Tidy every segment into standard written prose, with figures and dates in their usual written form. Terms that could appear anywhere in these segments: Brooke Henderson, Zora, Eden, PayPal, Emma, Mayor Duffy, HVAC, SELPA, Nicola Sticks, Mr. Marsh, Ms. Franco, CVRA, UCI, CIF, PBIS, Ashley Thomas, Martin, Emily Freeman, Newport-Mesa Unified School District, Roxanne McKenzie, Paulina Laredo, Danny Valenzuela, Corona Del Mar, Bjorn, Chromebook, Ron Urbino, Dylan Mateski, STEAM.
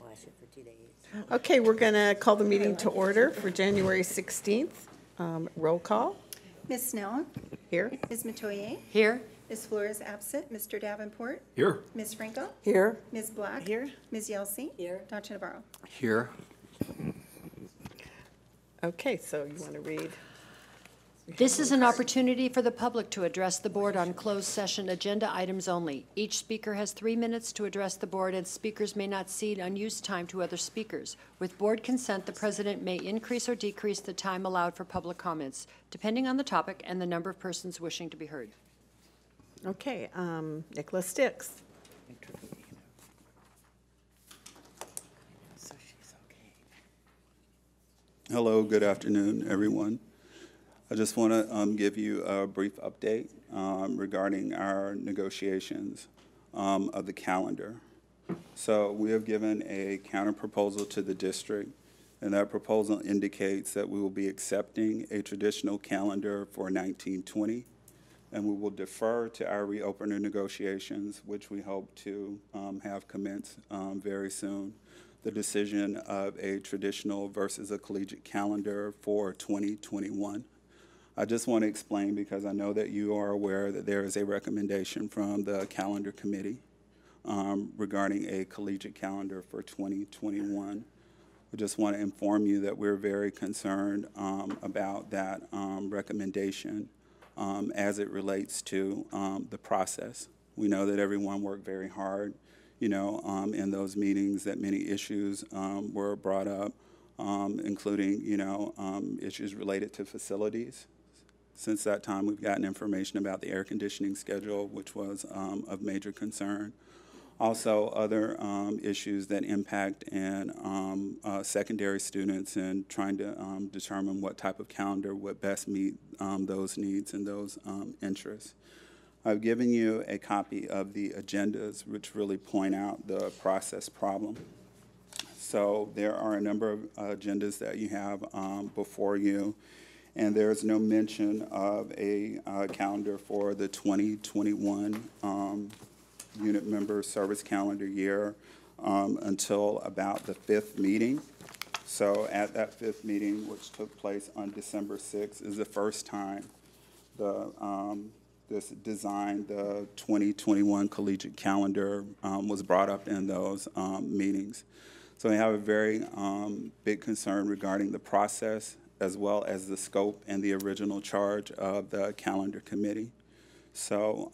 wash it for 2 days. Okay, we're going to call the meeting to order for January 16th. Roll call. Ms. Snell. Here. Ms. Metoyer. Here. Ms. Flores absent. Mr. Davenport. Here. Ms. Franco. Here. Ms. Black. Here. Ms. Yelsey. Here. Dr. Navarro. Here. Okay, so you want to read? This is an opportunity for the public to address the board on closed session agenda items only. Each speaker has 3 minutes to address the board, and speakers may not cede unused time to other speakers. With board consent, the president may increase or decrease the time allowed for public comments, depending on the topic and the number of persons wishing to be heard. Okay, Nicola Sticks. Hello, good afternoon, everyone. I just want to give you a brief update regarding our negotiations of the calendar. So we have given a counter proposal to the district, and that proposal indicates that we will be accepting a traditional calendar for 1920, and we will defer to our reopener negotiations, which we hope to have commenced very soon. The decision of a traditional versus a collegiate calendar for 2021. I just want to explain, because I know that you are aware that there is a recommendation from the calendar committee regarding a collegiate calendar for 2021. I just want to inform you that we're very concerned about that recommendation as it relates to the process. We know that everyone worked very hard, you know, in those meetings, that many issues were brought up, including, you know, issues related to facilities. Since that time, we've gotten information about the air conditioning schedule, which was of major concern. Also, other issues that impact and secondary students, and trying to determine what type of calendar would best meet those needs and those interests. I've given you a copy of the agendas, which really point out the process problem. So there are a number of agendas that you have before you. And there's no mention of a calendar for the 2021 unit member service calendar year until about the 5th meeting. So at that 5th meeting, which took place on December 6th, is the first time the this design, the 2021 collegiate calendar was brought up in those meetings. So we have a very big concern regarding the process, as well as the scope and the original charge of the calendar committee. So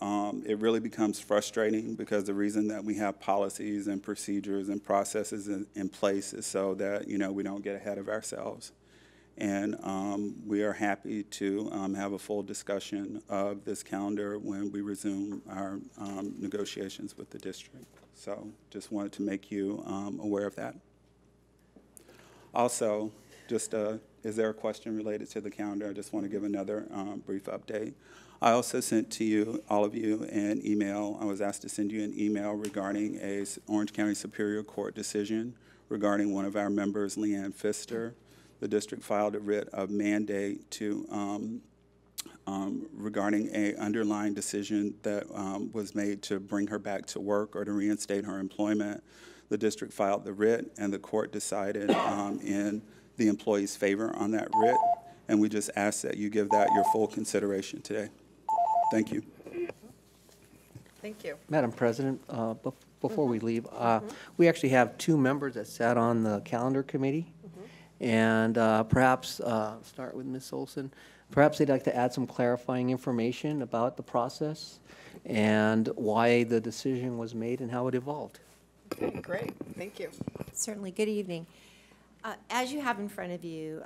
it really becomes frustrating, because the reason that we have policies and procedures and processes in place is so that, you know, we don't get ahead of ourselves. And we are happy to have a full discussion of this calendar when we resume our negotiations with the district. So just wanted to make you aware of that. Also, just is there a question related to the calendar? I just want to give another brief update. I also sent to you, all of you, an email. I was asked to send you an email regarding a Orange County Superior Court decision regarding one of our members, Leanne Pfister. The district filed a writ of mandate to regarding a underlying decision that was made to bring her back to work or to reinstate her employment. The district filed the writ, and the court decided in the employee's favor on that writ, and we just ask that you give that your full consideration today. Thank you. Thank you. Madam President, before we leave, we actually have two members that sat on the calendar committee. And perhaps start with Ms. Olson. Perhaps they'd like to add some clarifying information about the process and why the decision was made and how it evolved. Okay, great, thank you. Certainly, good evening. As you have in front of you,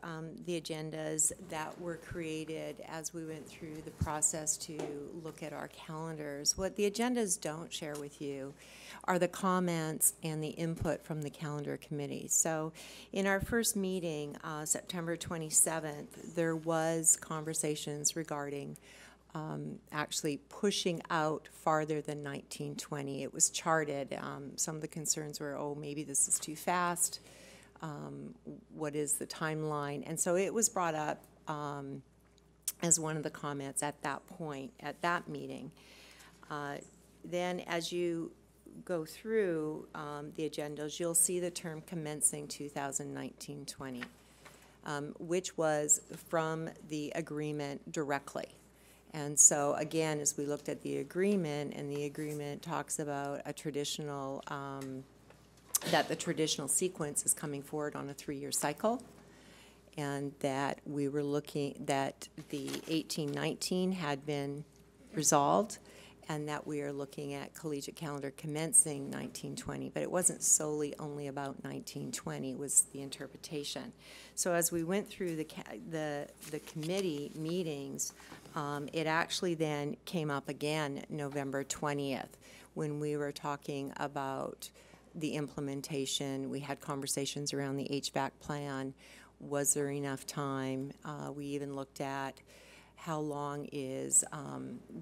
the agendas that were created as we went through the process to look at our calendars. What the agendas don't share with you are the comments and the input from the calendar committee. So in our first meeting, September 27th, there was conversations regarding actually pushing out farther than 1920. It was charted. Some of the concerns were, oh, maybe this is too fast. What is the timeline? And so it was brought up as one of the comments at that point, at that meeting. Then as you go through the agendas, you'll see the term commencing 2019-20, which was from the agreement directly. And so again, as we looked at the agreement, and the agreement talks about a traditional, that the traditional sequence is coming forward on a 3-year cycle, and that we were looking, that the 18-19 had been resolved, and that we are looking at collegiate calendar commencing 19-20, but it wasn't solely only about 19-20 was the interpretation. So as we went through the committee meetings, it actually then came up again November 20th when we were talking about the implementation. We had conversations around the HVAC plan. Was there enough time? We even looked at how long is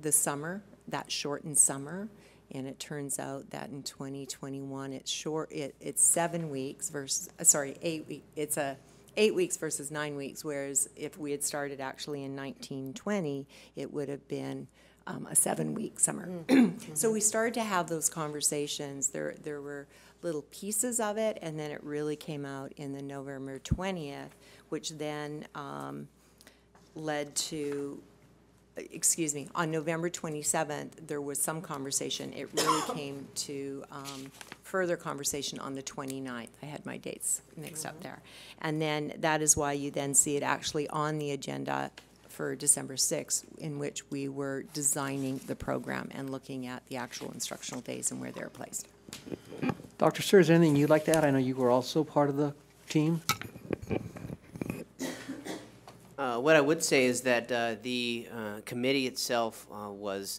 the summer, that shortened summer, and it turns out that in 2021 it's short. It's 7 weeks versus 8 weeks. It's a 8 weeks versus 9 weeks. Whereas if we had started actually in 1920, it would have been a 7-week summer. Mm-hmm. So we started to have those conversations. There were little pieces of it, and then it really came out in the November 20th, which then led to. Excuse me, on November 27th, there was some conversation. It really came to further conversation on the 29th. I had my dates mixed up there. And then that is why you then see it actually on the agenda for December 6th, in which we were designing the program and looking at the actual instructional days and where they're placed. Dr. Sears, anything you'd like to add? I know you were also part of the team. What I would say is that the committee itself was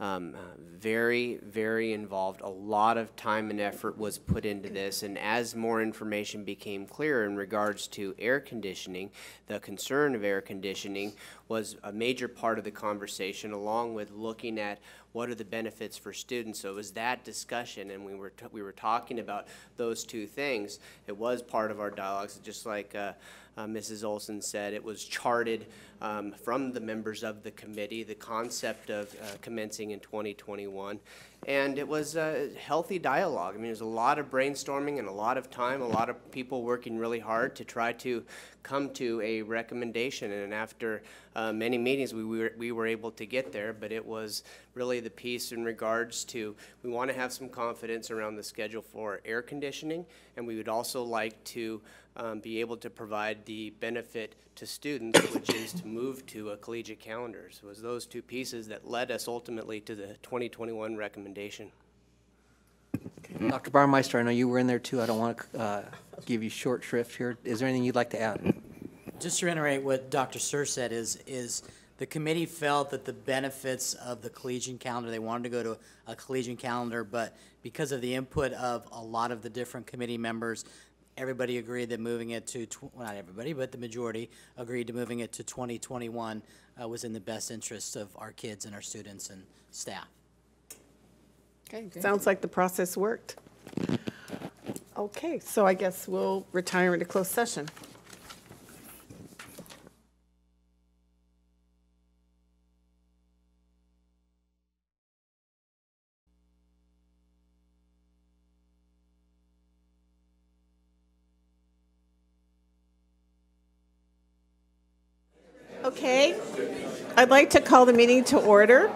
very, very involved. A lot of time and effort was put into this, and as more information became clearer in regards to air conditioning, the concern of air conditioning was a major part of the conversation, along with looking at what are the benefits for students. So it was that discussion, and we were talking about those two things. It was part of our dialogues, just like Mrs. Olson said. It was charted from the members of the committee, the concept of commencing in 2021, and it was a healthy dialogue. I mean, it was a lot of brainstorming and a lot of time, a lot of people working really hard to try to come to a recommendation, and after many meetings we were able to get there, but it was really the piece in regards to we want to have some confidence around the schedule for air conditioning, and we would also like to be able to provide the benefit to students, which is to move to a collegiate calendar. So it was those two pieces that led us ultimately to the 2021 recommendation. Dr. Baumeister, I know you were in there too. I don't want to give you short shrift here. Is there anything you'd like to add? Just to reiterate what Dr. Sears said is the committee felt that the benefits of the collegiate calendar, they wanted to go to a collegiate calendar, but because of the input of a lot of the different committee members, everybody agreed that moving it to, not everybody, but the majority agreed to moving it to 2021 was in the best interest of our kids and our students and staff. Okay, good. Sounds like the process worked. Okay, so I guess we'll retire into closed session. Okay, I'd like to call the meeting to order.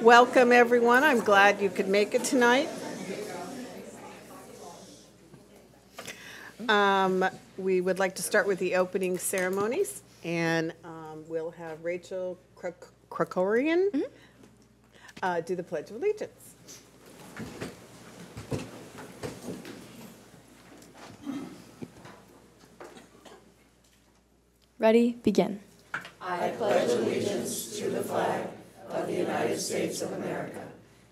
Welcome, everyone. I'm glad you could make it tonight. We would like to start with the opening ceremonies, and we'll have Rachel Krokorian do the Pledge of Allegiance. Ready, begin. I pledge allegiance to the flag of the United States of America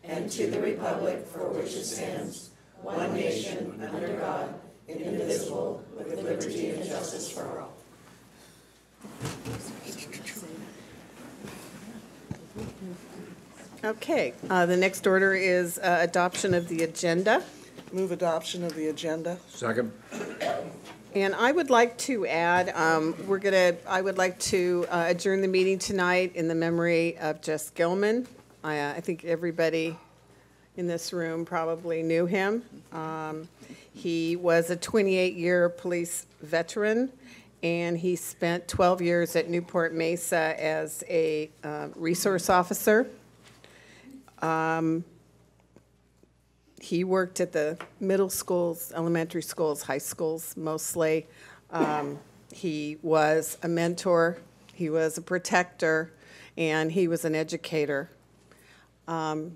and to the republic for which it stands, one nation, under God, indivisible, with liberty and justice for all. Okay, the next order is adoption of the agenda. Move adoption of the agenda. Second. And I would like to add, I would like to adjourn the meeting tonight in the memory of Jess Gilman. I think everybody in this room probably knew him. He was a 28-year police veteran, and he spent 12 years at Newport Mesa as a resource officer. He worked at the middle schools, elementary schools, high schools mostly. He was a mentor, he was a protector, and he was an educator.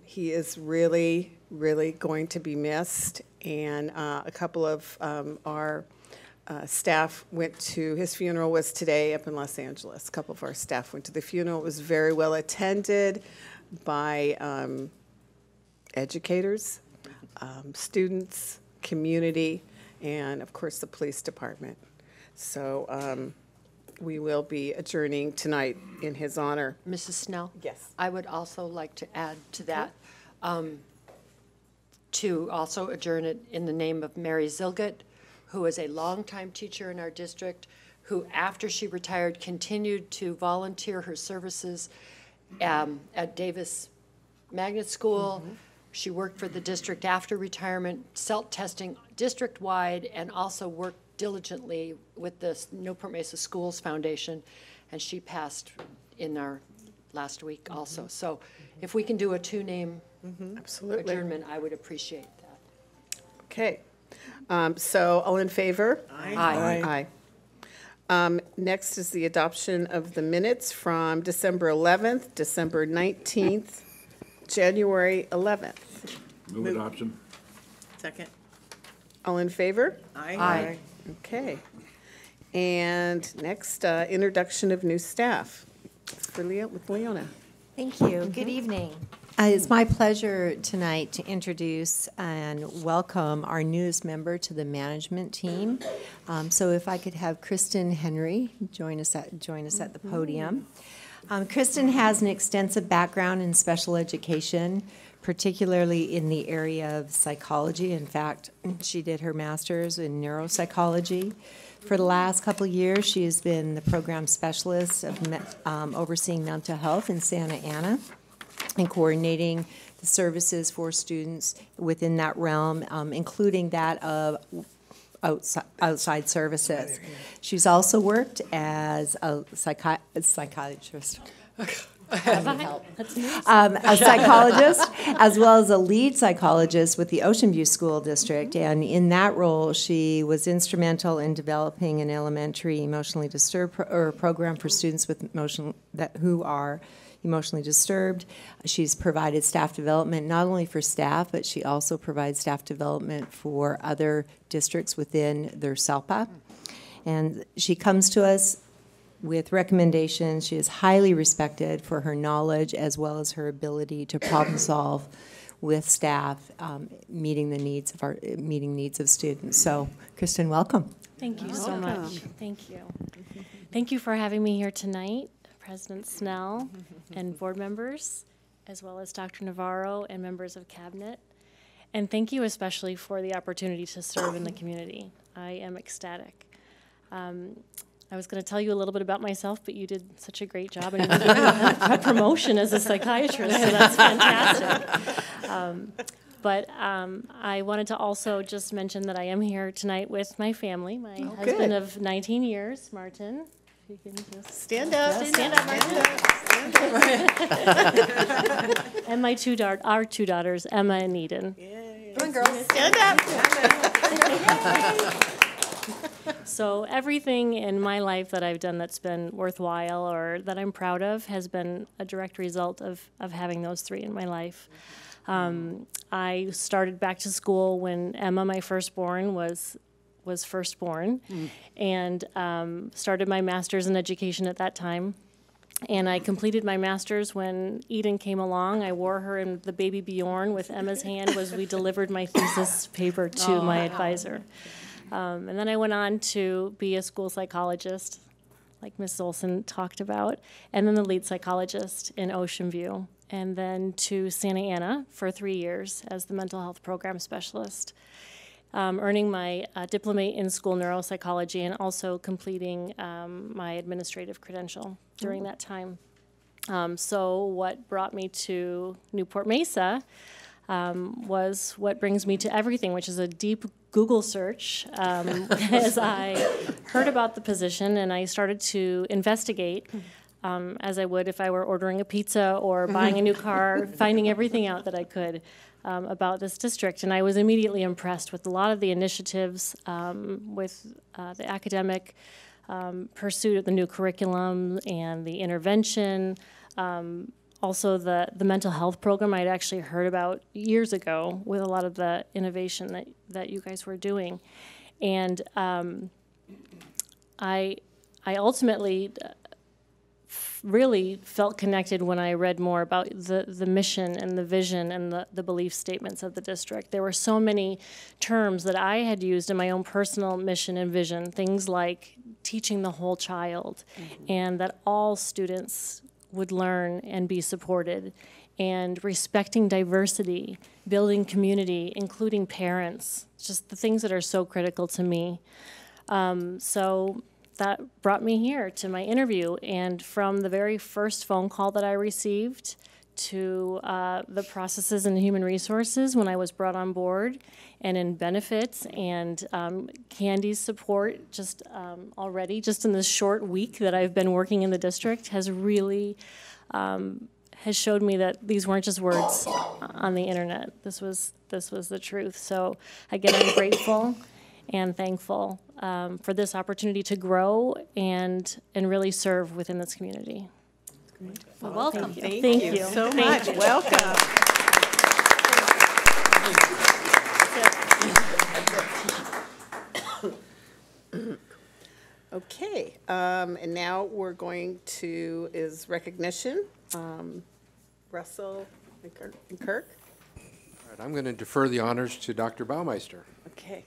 He is really, really going to be missed, and a couple of our staff went to, his funeral was today up in Los Angeles. A couple of our staff went to the funeral. It was very well attended by educators, students, community, and of course the police department. So we will be adjourning tonight in his honor. Mrs. Snell? Yes. I would also like to add to that, to also adjourn it in the name of Mary Zilgut, who was a longtime teacher in our district, who after she retired continued to volunteer her services at Davis Magnet School. Mm-hmm. She worked for the district after retirement, self-testing district-wide, and also worked diligently with the Newport Mesa Schools Foundation, and she passed in our last week also. So if we can do a two-name adjournment, I would appreciate that. Okay. So all in favor? Aye. Aye. Aye. Aye. Next is the adoption of the minutes from December 11th, December 19th, January 11th. Move adoption. Second. All in favor? Aye. Aye. Okay. And next, introduction of new staff. It's for Leona. Thank you. Good evening. It's my pleasure tonight to introduce and welcome our newest member to the management team. So if I could have Kristen Henry join us at the podium. Kristen has an extensive background in special education, particularly in the area of psychology. In fact, she did her master's in neuropsychology. For the last couple of years, she has been the program specialist of overseeing mental health in Santa Ana and coordinating the services for students within that realm, including that of outside services. She's also worked as a psychiatrist. A psychologist, as well as a lead psychologist with the Ocean View School District, and in that role, she was instrumental in developing an elementary emotionally disturbed program for students with who are emotionally disturbed. She's provided staff development not only for staff, but she also provides staff development for other districts within their SELPA, and she comes to us with recommendations. She is highly respected for her knowledge as well as her ability to problem solve with staff, meeting needs of students. So, Kristen, welcome. Thank you so much. Thank you. Thank you for having me here tonight, President Snell and board members, as well as Dr. Navarro and members of Cabinet. And thank you especially for the opportunity to serve in the community. I am ecstatic. I was going to tell you a little bit about myself, but you did such a great job, and you did a promotion as a psychiatrist, so that's fantastic. I wanted to also just mention that I am here tonight with my family, my husband of 19 years, Martin. You can just stand up. Yes. Stand up, Martin. Stand up. And my our two daughters, Emma and Eden. Yay. Come on, girls. Stand up. So everything in my life that I've done that's been worthwhile or that I'm proud of has been a direct result of having those three in my life. I started back to school when Emma, my firstborn, was firstborn, and started my master's in education at that time. And I completed my master's when Eden came along. I wore her in the baby Bjorn with Emma's hand as we delivered my thesis paper to my advisor. And then I went on to be a school psychologist, like Ms. Olson talked about, and then the lead psychologist in Ocean View, and then to Santa Ana for 3 years as the mental health program specialist, earning my diplomate in school neuropsychology and also completing my administrative credential during that time. So what brought me to Newport Mesa was what brings me to everything, which is a deep Google search as I heard about the position, and I started to investigate as I would if I were ordering a pizza or buying a new car, finding everything out that I could about this district. And I was immediately impressed with a lot of the initiatives, with the academic pursuit of the new curriculum and the intervention. Also the mental health program I'd actually heard about years ago, with a lot of the innovation that you guys were doing. And I ultimately really felt connected when I read more about the mission and the vision and the belief statements of the district. There were so many terms that I had used in my own personal mission and vision, things like teaching the whole child, and that all students would learn and be supported, and respecting diversity, building community, including parents, just the things that are so critical to me. So that brought me here to my interview, and from the very first phone call that I received to the processes in human resources when I was brought on board, and in benefits, and Candy's support just already, just in this short week that I've been working in the district, has really has showed me that these weren't just words on the internet. This was the truth. So again, I'm grateful and thankful for this opportunity to grow and really serve within this community. Well, welcome. Thank you so much. Welcome. Okay, and now we're going to recognition. Russell and Kirk. All right, I'm going to defer the honors to Dr. Baumeister. Okay.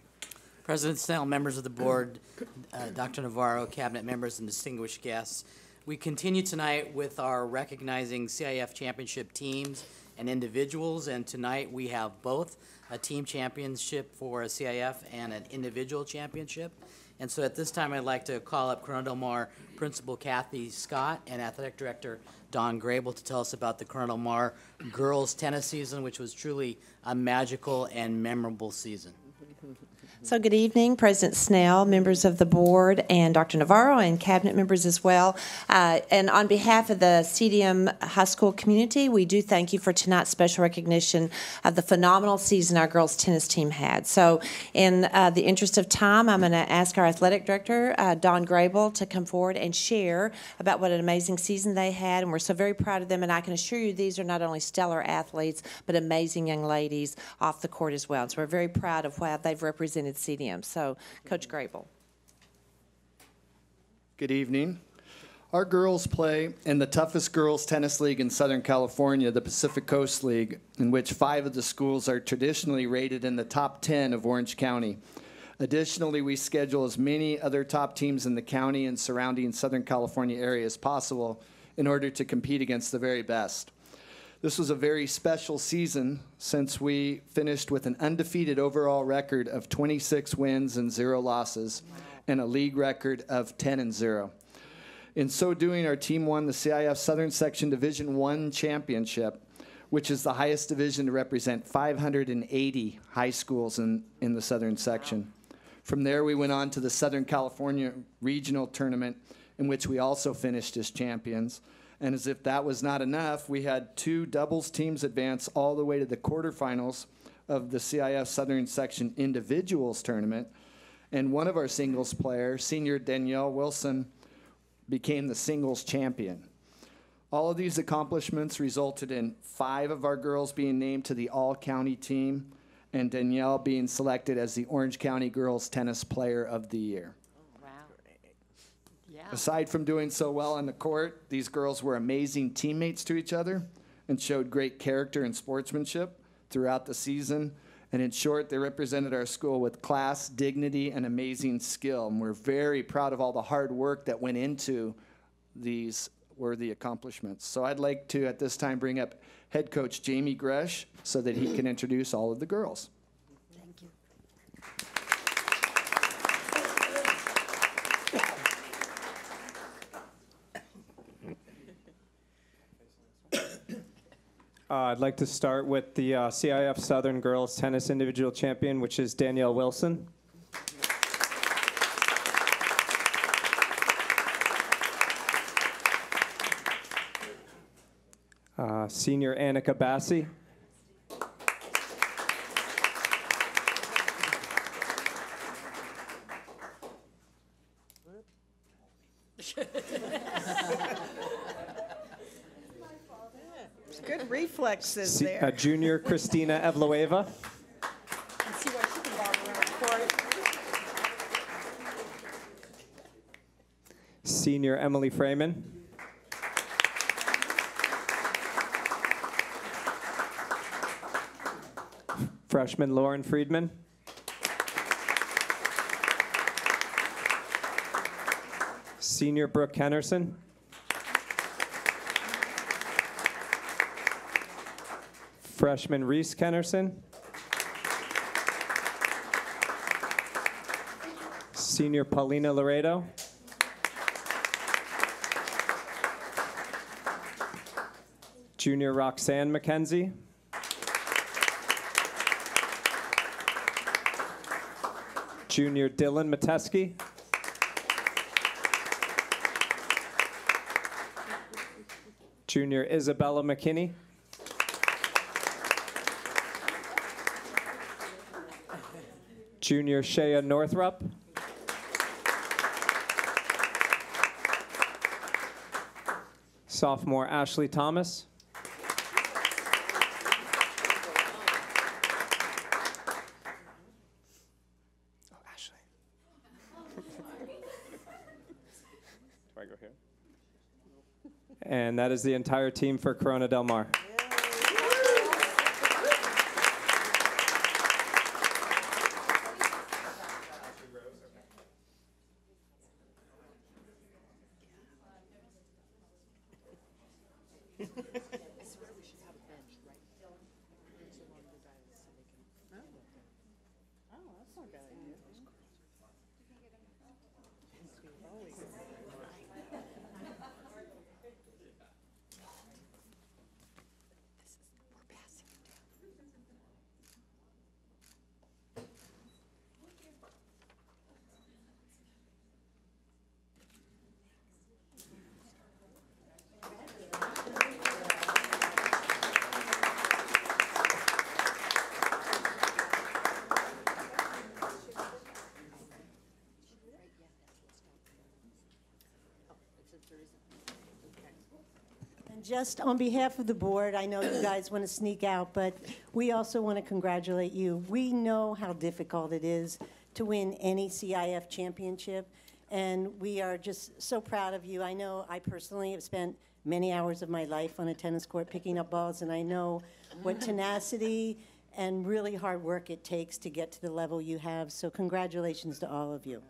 President Snell, members of the board, Dr. Navarro, cabinet members, and distinguished guests. We continue tonight with our recognizing CIF championship teams and individuals, and tonight we have both a team championship for a CIF and an individual championship. And so at this time I'd like to call up Corona Del Mar Principal Kathy Scott and Athletic Director Don Grable to tell us about the Corona Del Mar girls tennis season, which was truly a magical and memorable season. So good evening, President Snell, members of the board, and Dr. Navarro, and cabinet members as well. And on behalf of the CDM High School community, we do thank you for tonight's special recognition of the phenomenal season our girls' tennis team had. So in the interest of time, I'm going to ask our athletic director, Don Grable, to come forward and share about what an amazing season they had. And we're so very proud of them. And I can assure you these are not only stellar athletes, but amazing young ladies off the court as well. So we're very proud of how they've represented CDM. So, Coach Grable. Good evening. Our girls play in the toughest girls tennis league in Southern California, the Pacific Coast League, in which 5 of the schools are traditionally rated in the top 10 of Orange County. Additionally, we schedule as many other top teams in the county and surrounding Southern California area as possible in order to compete against the very best. This was a very special season, since we finished with an undefeated overall record of 26 wins and 0 losses, and a league record of 10-0. In so doing, our team won the CIF Southern Section Division I Championship, which is the highest division to represent 580 high schools in the Southern Section. Wow. From there, we went on to the Southern California Regional Tournament, in which we also finished as champions. And as if that was not enough, we had 2 doubles teams advance all the way to the quarterfinals of the CIF Southern Section Individuals Tournament. And one of our singles players, senior Danielle Wilson, became the singles champion. All of these accomplishments resulted in 5 of our girls being named to the all-county team, and Danielle being selected as the Orange County Girls Tennis Player of the Year. Aside from doing so well on the court, these girls were amazing teammates to each other and showed great character and sportsmanship throughout the season. And in short, they represented our school with class, dignity, and amazing skill. And we're very proud of all the hard work that went into these worthy accomplishments. So I'd like to, at this time, bring up head coach Jamie Gresh so that he can introduce all of the girls. Thank you. I'd like to start with the CIF Southern Girls Tennis Individual Champion, which is Danielle Wilson. Senior Annika Bassi. Good reflexes there. Junior Christina Evloeva. And see why she can bob around the court. Senior Emily Freeman. Freshman Lauren Friedman. Senior Brooke Henderson. Freshman Reese Kenerson. Senior Paulina Laredo. Junior Roxanne McKenzie. Junior Dylan Mateski. Junior Isabella McKinney. Junior Shea Northrup. Sophomore Ashley Thomas. And that is the entire team for Corona Del Mar. Just on behalf of the board, I know you guys want to sneak out, but we also want to congratulate you. We know how difficult it is to win any CIF championship, and we are just so proud of you. I know I personally have spent many hours of my life on a tennis court picking up balls, and I know what tenacity and really hard work it takes to get to the level you have, so congratulations to all of you.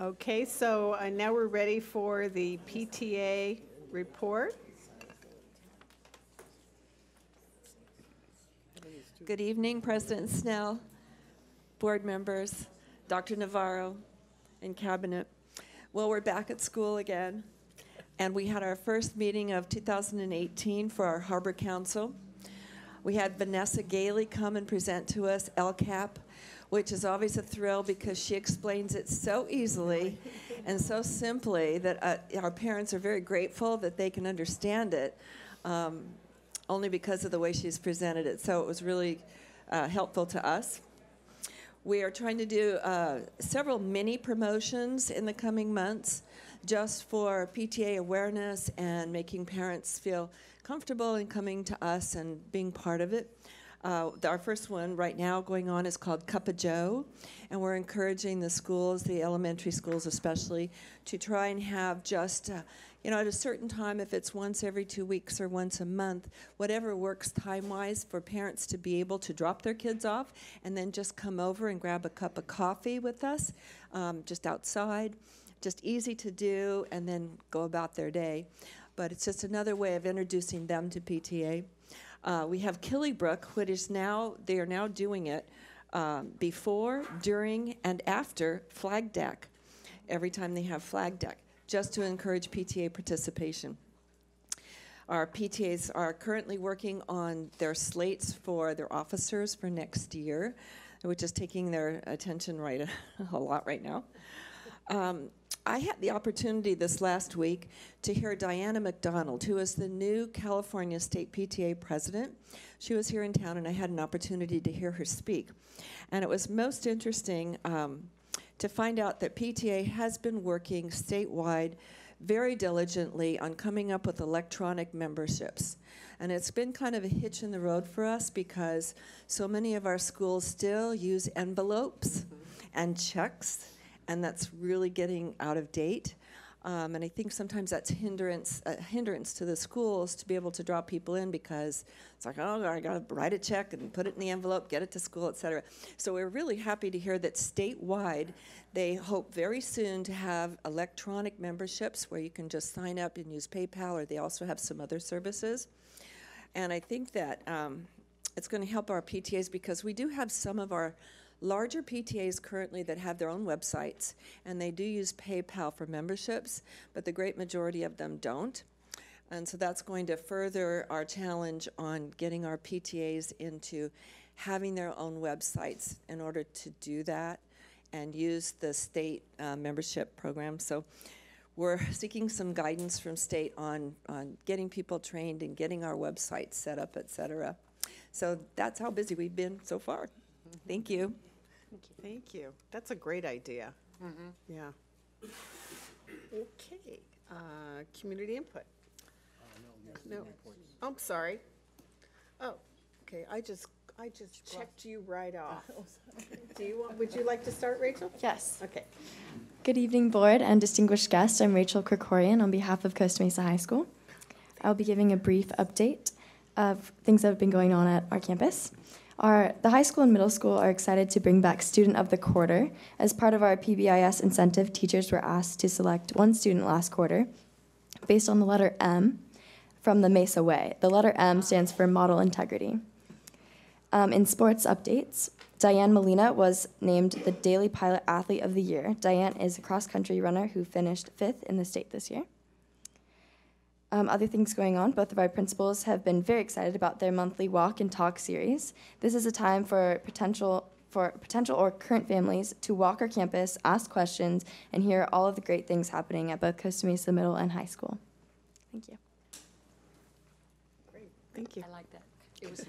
Okay, so now we're ready for the PTA report. Good evening, President Snell, board members, Dr. Navarro, and cabinet. Well, we're back at school again, and we had our first meeting of 2018 for our Harbor Council. We had Vanessa Gailey come and present to us LCAP, which is always a thrill because she explains it so easily and so simply that our parents are very grateful that they can understand it, only because of the way she's presented it. So it was really helpful to us. We are trying to do several mini promotions in the coming months just for PTA awareness and making parents feel comfortable in coming to us and being part of it. Our first one right now going on is called Cup of Joe, and we're encouraging the schools, the elementary schools especially, to try and have just You know, at a certain time, if it's once every 2 weeks or once a month, whatever works time-wise for parents to be able to drop their kids off and then just come over and grab a cup of coffee with us, just outside, just easy to do, and then go about their day. But it's just another way of introducing them to PTA. We have Killybrook, which is now, they are now doing it before, during, and after Flag Deck, every time they have Flag Deck, just to encourage PTA participation. Our PTAs are currently working on their slates for their officers for next year, which is taking their attention right a lot right now. I had the opportunity this last week to hear Diana McDonald, who is the new California State PTA president. She was here in town, and I had an opportunity to hear her speak. And it was most interesting to find out that PTA has been working statewide very diligently on coming up with electronic memberships. And it's been kind of a hitch in the road for us because so many of our schools still use envelopes and checks. And that's really getting out of date. And I think sometimes that's a hindrance to the schools to be able to draw people in because it's like, oh, I gotta write a check and put it in the envelope, get it to school, et cetera. So we're really happy to hear that statewide, they hope very soon to have electronic memberships where you can just sign up and use PayPal, or they also have some other services. And I think that it's gonna help our PTAs because we do have some of our larger PTAs currently that have their own websites, and they do use PayPal for memberships, but the great majority of them don't. And so that's going to further our challenge on getting our PTAs into having their own websites in order to do that and use the state membership program. So we're seeking some guidance from state on getting people trained and getting our websites set up, et cetera. So that's how busy we've been so far. Thank you. Thank you. Thank you. That's a great idea. Mm-hmm. Yeah. Okay. Community input. No. Oh, I'm sorry. Oh. Okay. I just checked you right off. Do you want? Would you like to start, Rachel? Yes. Okay. Good evening, board and distinguished guests. I'm Rachel Krokorian on behalf of Costa Mesa High School. I'll be giving a brief update of things that have been going on at our campus. The high school and middle school are excited to bring back Student of the Quarter. As part of our PBIS incentive, teachers were asked to select one student last quarter based on the letter M from the Mesa Way. The letter M stands for Model Integrity. In sports updates, Diane Molina was named the Daily Pilot Athlete of the Year. Diane is a cross-country runner who finished 5th in the state this year. Other things going on, both of our principals have been very excited about their monthly walk and talk series. This is a time for potential or current families to walk our campus, ask questions, and hear all of the great things happening at both Costa Mesa Middle and High School. Thank you. Great, thank you. I like that. It was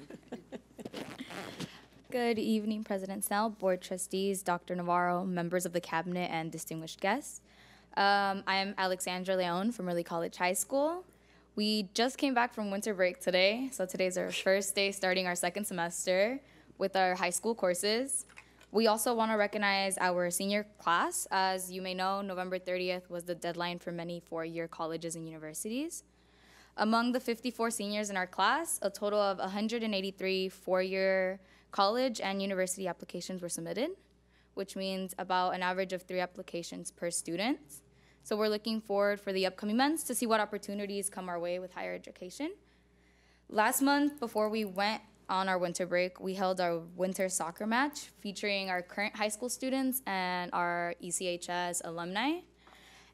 Good evening, President Snell, Board Trustees, Dr. Navarro, members of the Cabinet, and distinguished guests. I'm Alexandra Leon from Early College High School. We just came back from winter break today, so today's our first day starting our second semester with our high school courses. We also want to recognize our senior class. As you may know, November 30th was the deadline for many four-year colleges and universities. Among the 54 seniors in our class, a total of 183 four-year college and university applications were submitted, which means about an average of 3 applications per student. So we're looking forward for the upcoming months to see what opportunities come our way with higher education. Last month, before we went on our winter break, we held our winter soccer match featuring our current high school students and our ECHS alumni.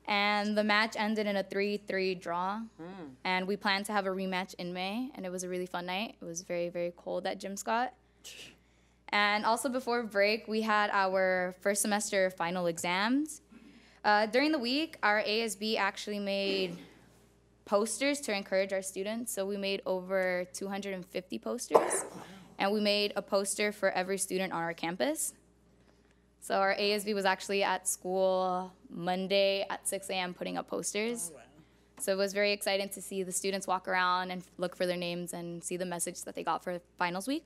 And the match ended in a 3-3 draw. And we plan to have a rematch in May, and it was a really fun night. It was very, very cold at Jim Scott. And also before break, we had our first semester final exams. During the week, our ASB actually made posters to encourage our students. So we made over 250 posters. And we made a poster for every student on our campus. So our ASB was actually at school Monday at 6 a.m. putting up posters. Oh, wow. So it was very exciting to see the students walk around and look for their names and see the message that they got for finals week.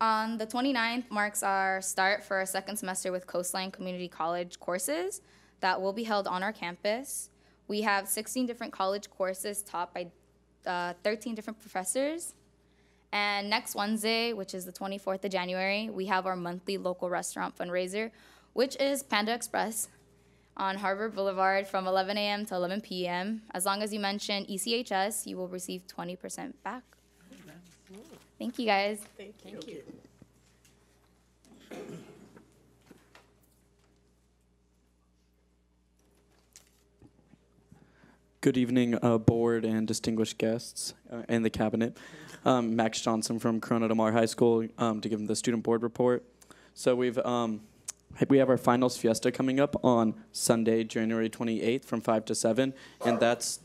On the 29th marks our start for our second semester with Coastline Community College courses that will be held on our campus. We have 16 different college courses taught by 13 different professors. And next Wednesday, which is the 24th of January, we have our monthly local restaurant fundraiser, which is Panda Express on Harvard Boulevard from 11 a.m. to 11 p.m. As long as you mention ECHS, you will receive 20% back. Thank you, guys. Thank you. Good evening, board and distinguished guests and the cabinet. Max Johnson from Corona Del Mar High School to give them the student board report. So we have our finals fiesta coming up on Sunday, January 28th from 5 to 7, and that's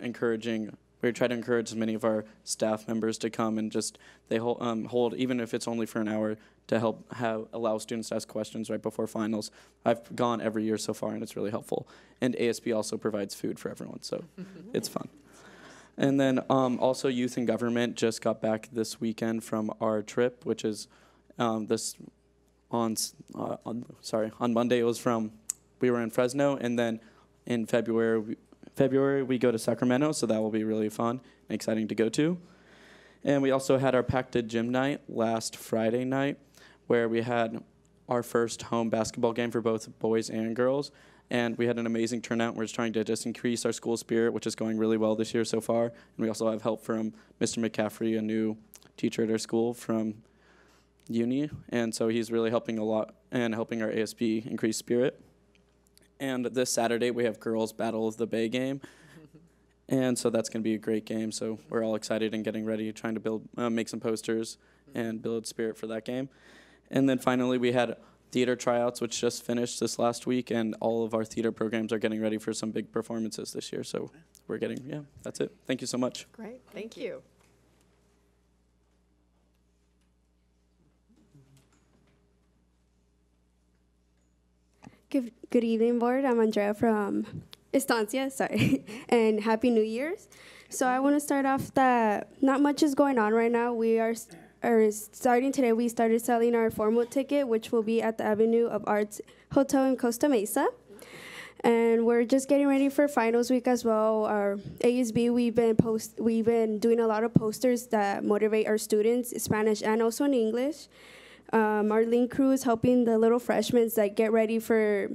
encouraging. We try to encourage many of our staff members to come and just they hold, even if it's only for an hour, to help allow students to ask questions right before finals. I've gone every year so far, and it's really helpful. And ASB also provides food for everyone, so it's fun. And then also Youth and Government just got back this weekend from our trip, which is on Monday it was we were in Fresno, and then in February, we go to Sacramento, so that will be really fun and exciting to go to. And we also had our Pacta Gym night last Friday night, where we had our first home basketball game for both boys and girls. And we had an amazing turnout. We're just trying to just increase our school spirit, which is going really well this year so far. And we also have help from Mr. McCaffrey, a new teacher at our school from uni. And so he's really helping a lot and helping our ASB increase spirit. And this Saturday, we have girls' Battle of the Bay game. And so that's going to be a great game. So we're all excited and getting ready, trying to build, make some posters and build spirit for that game. And then finally, we had theater tryouts, which just finished this last week. And all of our theater programs are getting ready for some big performances this year. So we're getting, yeah, that's it. Thank you so much. Great. Thank you. Good evening, board. I'm Andrea from Estancia, sorry, and Happy New Year's. So I want to start off that not much is going on right now. We are starting today. We started selling our formal ticket, which will be at the Avenue of Arts Hotel in Costa Mesa. And we're just getting ready for finals week as well. Our ASB, we've been doing a lot of posters that motivate our students, Spanish and also in English. Our link crew is helping the little freshmen like get ready to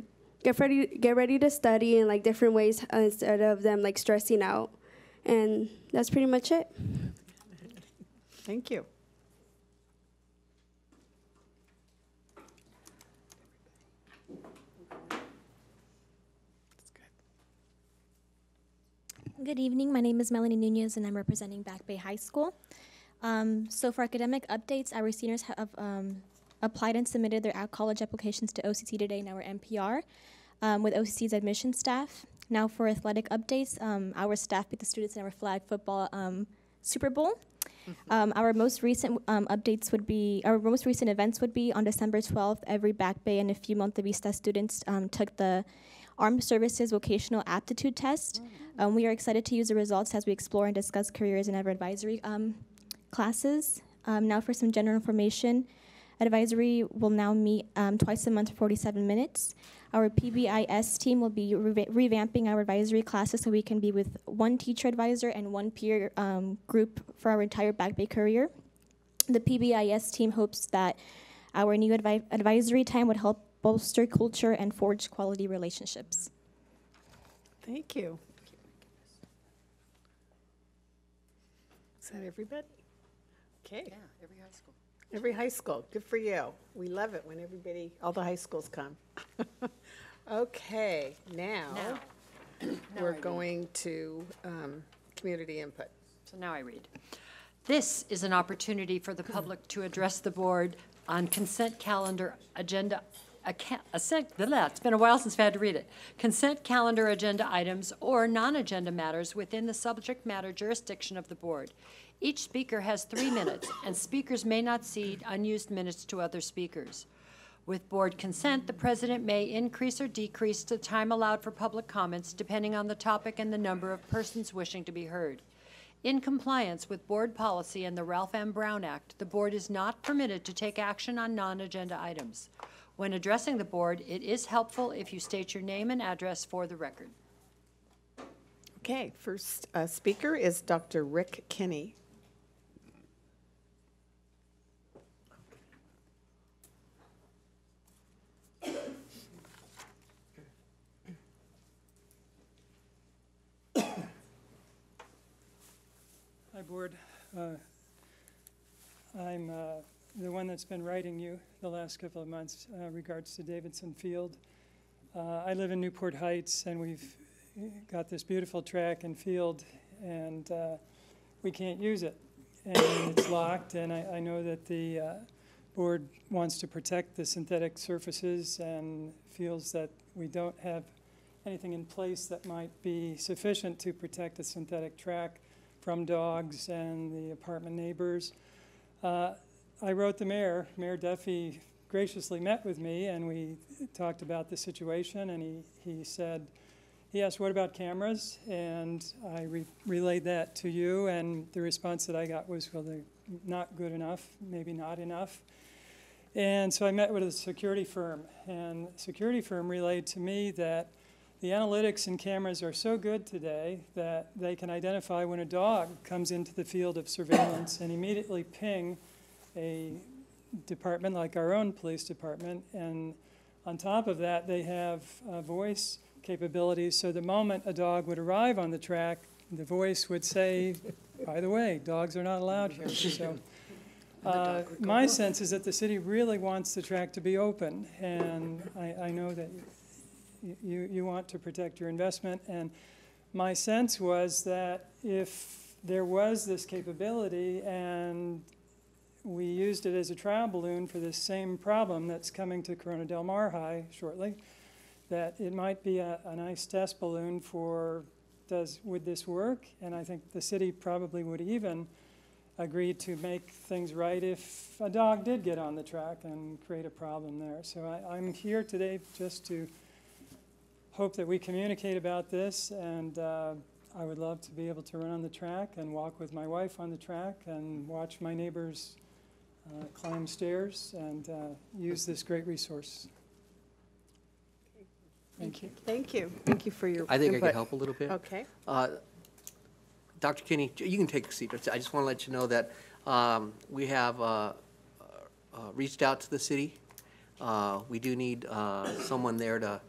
study in like different ways instead of them like stressing out, and that's pretty much it. Thank you. That's good. Good evening. My name is Melanie Nunez, and I'm representing Back Bay High School. So for academic updates, our seniors have applied and submitted their college applications to OCC Today, now our NPR, with OCC's admission staff. Now for athletic updates, our staff beat the students in our flag football Super Bowl. Our most recent events would be on December 12th, every Back Bay and a few Monte Vista students took the Armed Services Vocational Aptitude Test. We are excited to use the results as we explore and discuss careers in our advisory classes. Now for some general information. Advisory will now meet twice a month for 47 minutes. Our PBIS team will be revamping our advisory classes so we can be with one teacher advisor and one peer group for our entire Back Bay career. The PBIS team hopes that our new advisory time would help bolster culture and forge quality relationships. Thank you. Is that everybody? Okay. Yeah, every high school. Every high school, good for you. We love it when everybody, all the high schools come. Okay, now we're going to community input. So now I read. This is an opportunity for the public to address the board on consent calendar agenda. It's been a while since I've had to read it. Consent calendar agenda items or non-agenda matters within the subject matter jurisdiction of the board. Each speaker has 3 minutes, and speakers may not cede unused minutes to other speakers. With board consent, the president may increase or decrease the time allowed for public comments depending on the topic and the number of persons wishing to be heard. In compliance with board policy and the Ralph M. Brown Act, the board is not permitted to take action on non-agenda items. When addressing the board, it is helpful if you state your name and address for the record. Okay, first speaker is Dr. Rick Kinney. Hi, board. I'm the one that's been writing you the last couple of months regards to Davidson Field. I live in Newport Heights, and we've got this beautiful track and field, and we can't use it, and it's locked. And I know that the board wants to protect the synthetic surfaces and feels that we don't have anything in place that might be sufficient to protect a synthetic track from dogs and the apartment neighbors. I wrote the mayor. Mayor Duffy graciously met with me, and we talked about the situation, and he said, he asked, what about cameras? And I relayed that to you, and the response that I got was, well, they're not good enough, maybe not enough. And so I met with a security firm, and the security firm relayed to me that the analytics and cameras are so good today that they can identify when a dog comes into the field of surveillance and immediately ping a department like our own police department. And on top of that, they have voice capabilities. So the moment a dog would arrive on the track, the voice would say, by the way, dogs are not allowed here. So my sense is that the city really wants the track to be open. And I know that you want to protect your investment, and my sense was that if there was this capability and we used it as a trial balloon for this same problem that's coming to Corona Del Mar High shortly, that it might be a nice test balloon for would this work? And I think the city probably would even agree to make things right if a dog did get on the track and create a problem there. So I'm here today just to hope that we communicate about this, and I would love to be able to run on the track and walk with my wife on the track and watch my neighbors climb stairs and use this great resource. Thank you. Thank you. Thank you for your input. I think I could help a little bit. Okay. Dr. Kinney, you can take a seat. I just want to let you know that we have reached out to the city. We do need someone there to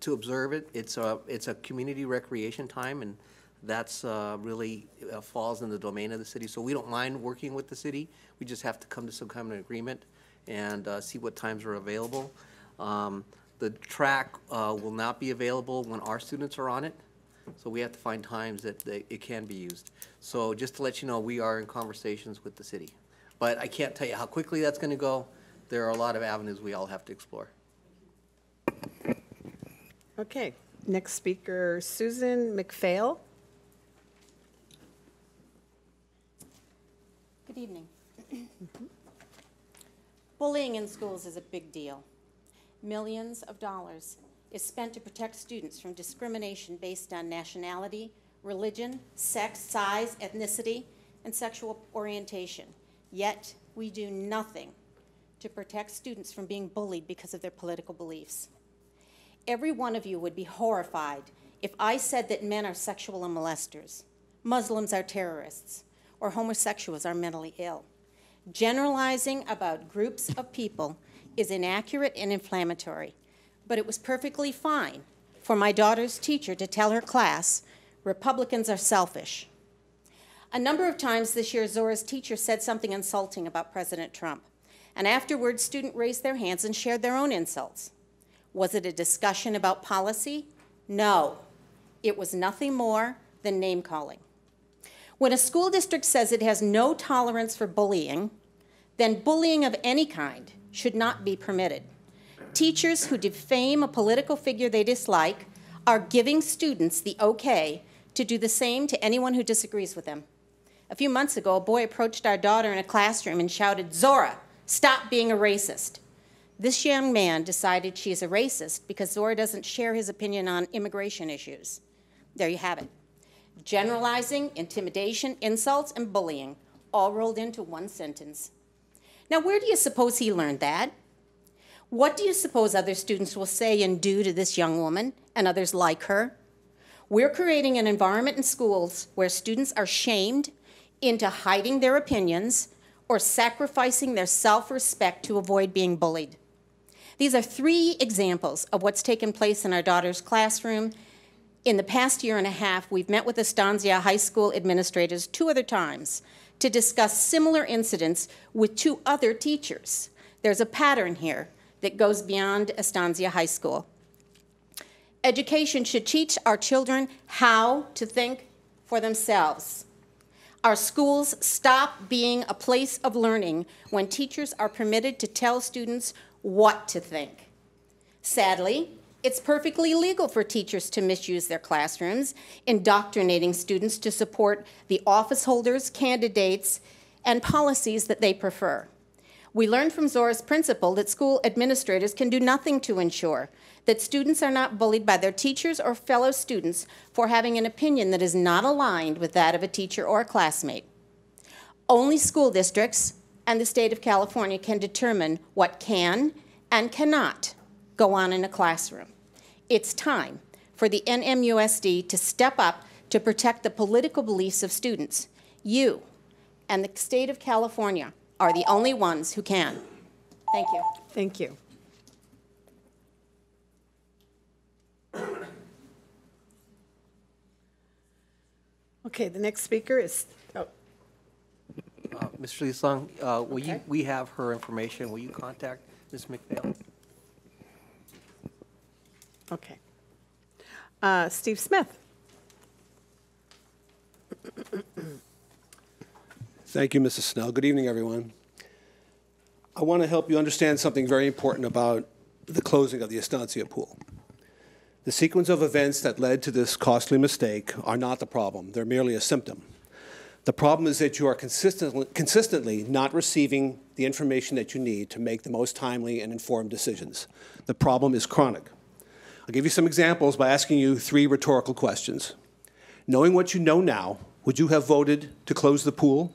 to observe it. It's a community recreation time, and that's really falls in the domain of the city. So we don't mind working with the city. We just have to come to some kind of agreement and see what times are available. The track will not be available when our students are on it, so we have to find times that it can be used. So just to let you know, we are in conversations with the city, but I can't tell you how quickly that's going to go. There are a lot of avenues we all have to explore. Okay, next speaker, Susan McPhail. Good evening. Bullying in schools is a big deal. Millions of dollars is spent to protect students from discrimination based on nationality, religion, sex, size, ethnicity, and sexual orientation. Yet we do nothing to protect students from being bullied because of their political beliefs. Every one of you would be horrified if I said that men are sexual molesters, Muslims are terrorists, or homosexuals are mentally ill. Generalizing about groups of people is inaccurate and inflammatory, but it was perfectly fine for my daughter's teacher to tell her class, Republicans are selfish. A number of times this year, Zora's teacher said something insulting about President Trump. And afterwards, students raised their hands and shared their own insults. Was it a discussion about policy? No. It was nothing more than name-calling. When a school district says it has no tolerance for bullying, then bullying of any kind should not be permitted. Teachers who defame a political figure they dislike are giving students the okay to do the same to anyone who disagrees with them. A few months ago, a boy approached our daughter in a classroom and shouted, "Zora, stop being a racist." This young man decided she's a racist because Zora doesn't share his opinion on immigration issues. There you have it. Generalizing, intimidation, insults, and bullying all rolled into one sentence. Now, where do you suppose he learned that? What do you suppose other students will say and do to this young woman and others like her? We're creating an environment in schools where students are shamed into hiding their opinions or sacrificing their self-respect to avoid being bullied. These are three examples of what's taken place in our daughter's classroom. In the past year and a half, we've met with Estancia High School administrators 2 other times to discuss similar incidents with 2 other teachers. There's a pattern here that goes beyond Estancia High School. Education should teach our children how to think for themselves. Our schools stop being a place of learning when teachers are permitted to tell students what to think. Sadly, it's perfectly legal for teachers to misuse their classrooms, indoctrinating students to support the office holders, candidates, and policies that they prefer. We learned from Zora's principle that school administrators can do nothing to ensure that students are not bullied by their teachers or fellow students for having an opinion that is not aligned with that of a teacher or a classmate. Only school districts and the state of California can determine what can and cannot go on in a classroom. It's time for the NMUSD to step up to protect the political beliefs of students. You and the state of California are the only ones who can. Thank you. Thank you. Okay, the next speaker is Ms. Lee-Sung, we have her information. Will you contact Ms. McPhail? Okay. Steve Smith. Thank you, Mrs. Snell. Good evening, everyone. I want to help you understand something very important about the closing of the Estancia pool. The sequence of events that led to this costly mistake are not the problem. They're merely a symptom. The problem is that you are consistently not receiving the information that you need to make the most timely and informed decisions. The problem is chronic. I'll give you some examples by asking you 3 rhetorical questions. Knowing what you know now, would you have voted to close the pool?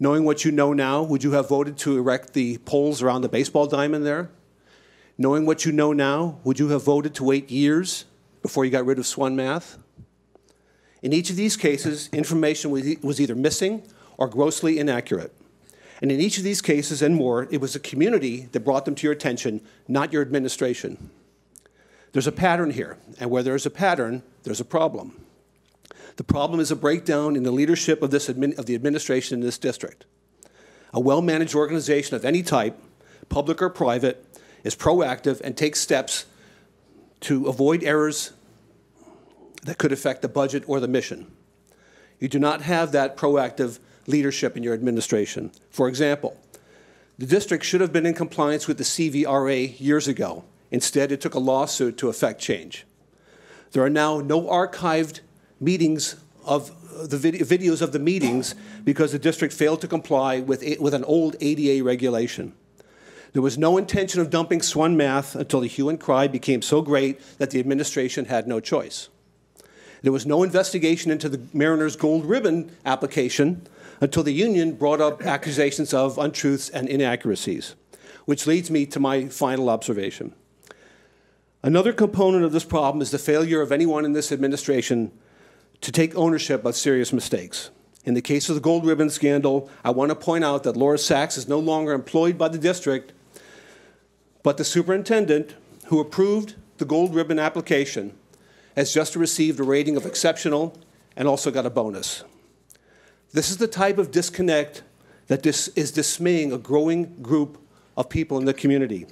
Knowing what you know now, would you have voted to erect the poles around the baseball diamond there? Knowing what you know now, would you have voted to wait years before you got rid of Swan Math? In each of these cases, information was either missing or grossly inaccurate. And in each of these cases and more, it was the community that brought them to your attention, not your administration. There's a pattern here, and where there's a pattern, there's a problem. The problem is a breakdown in the leadership of the administration in this district. A well-managed organization of any type, public or private, is proactive and takes steps to avoid errors that could affect the budget or the mission. You do not have that proactive leadership in your administration. For example, the district should have been in compliance with the CVRA years ago. Instead, it took a lawsuit to effect change. There are now no archived meetings of the videos of the meetings because the district failed to comply with an old ADA regulation. There was no intention of dumping Swan Math until the hue and cry became so great that the administration had no choice. There was no investigation into the Mariners' Gold Ribbon application until the union brought up accusations of untruths and inaccuracies, which leads me to my final observation. Another component of this problem is the failure of anyone in this administration to take ownership of serious mistakes. In the case of the Gold Ribbon scandal, I want to point out that Laura Sachs is no longer employed by the district, but the superintendent who approved the Gold Ribbon application has just received a rating of exceptional and also got a bonus. This is the type of disconnect that is dismaying a growing group of people in the community.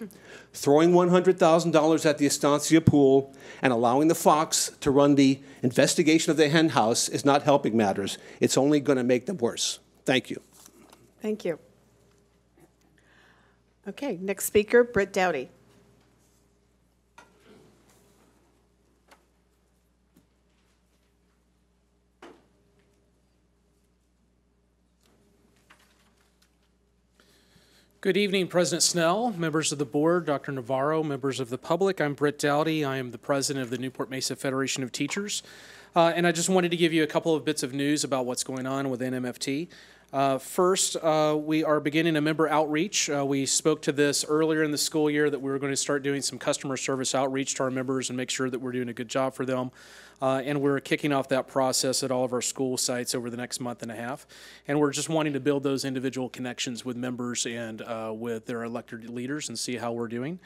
Throwing $100,000 at the Estancia pool and allowing the fox to run the investigation of the hen house is not helping matters. It's only going to make them worse. Thank you. Thank you. Okay, next speaker, Britt Dowdy. Good evening, President Snell, members of the board, Dr. Navarro, members of the public. I'm Britt Dowdy. I am the president of the Newport Mesa Federation of Teachers. And I just wanted to give you a couple of bits of news about what's going on with NMFT. First, we are beginning a member outreach. We spoke to this earlier in the school year that we were going to start doing some customer service outreach to our members and make sure that we're doing a good job for them. And we're kicking off that process at all of our school sites over the next month and a half. And we're just wanting to build those individual connections with members and with their elected leaders and see how we're doing.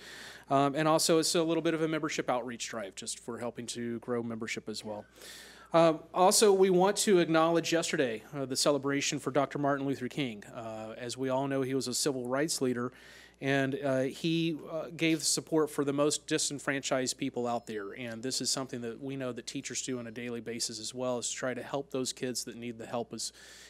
And also it's a little bit of a membership outreach drive just for helping to grow membership as well. Also, we want to acknowledge yesterday the celebration for Dr. Martin Luther King. As we all know, he was a civil rights leader, and he gave support for the most disenfranchised people out there. And this is something that we know that teachers do on a daily basis as well, is to try to help those kids that need the help,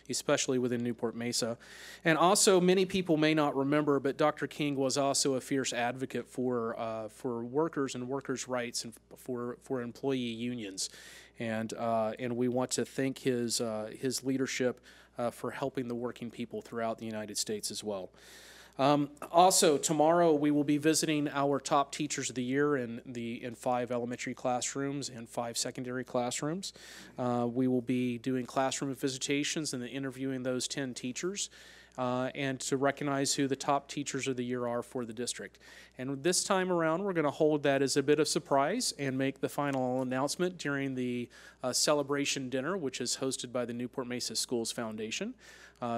especially within Newport Mesa. And also, many people may not remember, but Dr. King was also a fierce advocate for workers and workers' rights and for employee unions. And we want to thank his leadership for helping the working people throughout the United States as well. Also, tomorrow we will be visiting our top teachers of the year in 5 elementary classrooms and 5 secondary classrooms. We will be doing classroom visitations and then interviewing those 10 teachers. And to recognize who the top teachers of the year are for the district. And this time around, we're going to hold that as a bit of surprise and make the final announcement during the celebration dinner, which is hosted by the Newport Mesa Schools Foundation.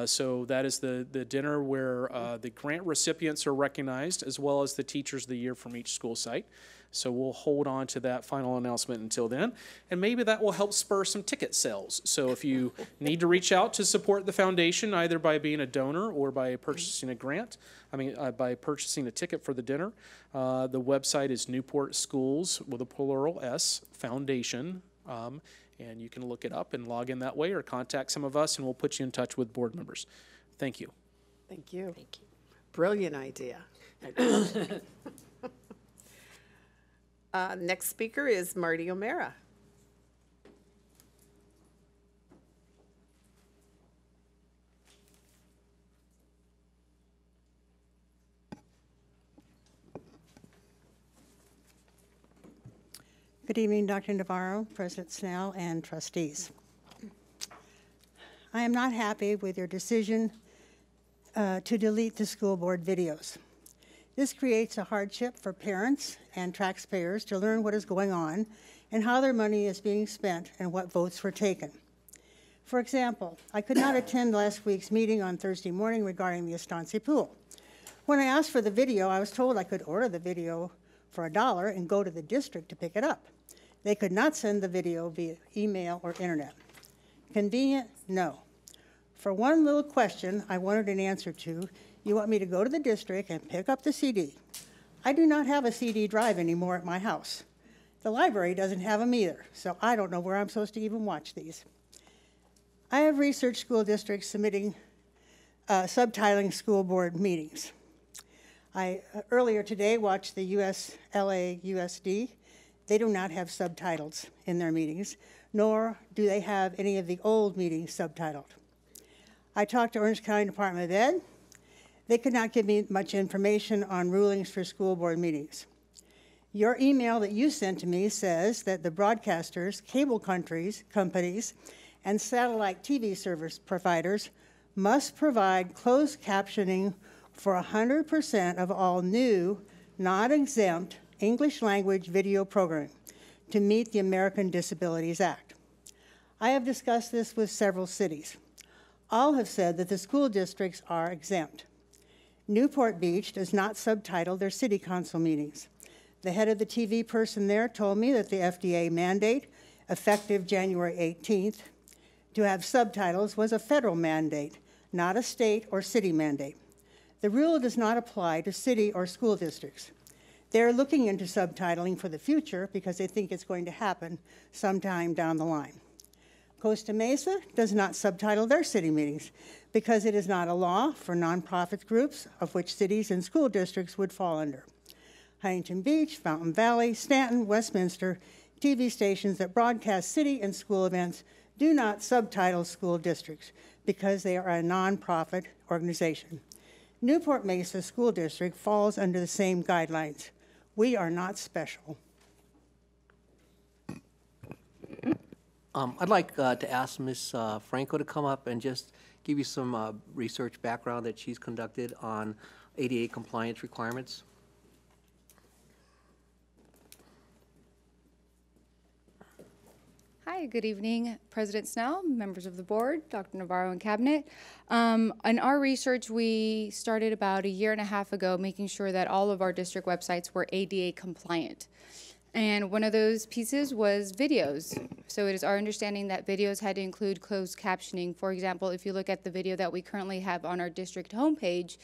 So that is the dinner where the grant recipients are recognized, as well as the teachers of the year from each school site. So we'll hold on to that final announcement until then, and maybe that will help spur some ticket sales. So if you need to reach out to support the foundation, either by being a donor or by purchasing a grant, by purchasing a ticket for the dinner, the website is Newport Schools with a plural S Foundation, and you can look it up and log in that way, or contact some of us, and we'll put you in touch with board members. Thank you. Thank you. Thank you. Brilliant idea. Next speaker is Marty O'Mara. Good evening, Dr. Navarro, President Snell, and trustees. I am not happy with your decision to delete the school board videos. This creates a hardship for parents and taxpayers to learn what is going on and how their money is being spent and what votes were taken. For example, I could not attend last week's meeting on Thursday morning regarding the Estancia pool. When I asked for the video, I was told I could order the video for $1 and go to the district to pick it up. They could not send the video via email or internet. Convenient? No. For one little question I wanted an answer to, you want me to go to the district and pick up the CD. I do not have a CD drive anymore at my house. The library doesn't have them either, so I don't know where I'm supposed to even watch these. I have researched school districts submitting subtitling school board meetings. I earlier today watched the USLA USD. They do not have subtitles in their meetings, nor do they have any of the old meetings subtitled. I talked to Orange County Department of Ed. They could not give me much information on rulings for school board meetings. Your email that you sent to me says that the broadcasters, cable companies, and satellite TV service providers must provide closed captioning for 100% of all new, non-exempt English language video programming to meet the American Disabilities Act. I have discussed this with several cities. All have said that the school districts are exempt. Newport Beach does not subtitle their city council meetings. The head of the TV person there told me that the FDA mandate, effective January 18th, to have subtitles was a federal mandate, not a state or city mandate. The rule does not apply to city or school districts. They're looking into subtitling for the future because they think it's going to happen sometime down the line. Costa Mesa does not subtitle their city meetings because it is not a law for nonprofit groups, of which cities and school districts would fall under. Huntington Beach, Fountain Valley, Stanton, Westminster, TV stations that broadcast city and school events do not subtitle school districts because they are a nonprofit organization. Newport Mesa School District falls under the same guidelines. We are not special. I'd like to ask Ms. Franco to come up and just give you some research background that she's conducted on ADA compliance requirements. Hi, good evening, President Snell, members of the board, Dr. Navarro and cabinet. In our research, we started about a year and a half ago making sure that all of our district websites were ADA compliant. And one of those pieces was videos. So it is our understanding that videos had to include closed captioning. For example, if you look at the video that we currently have on our district homepage,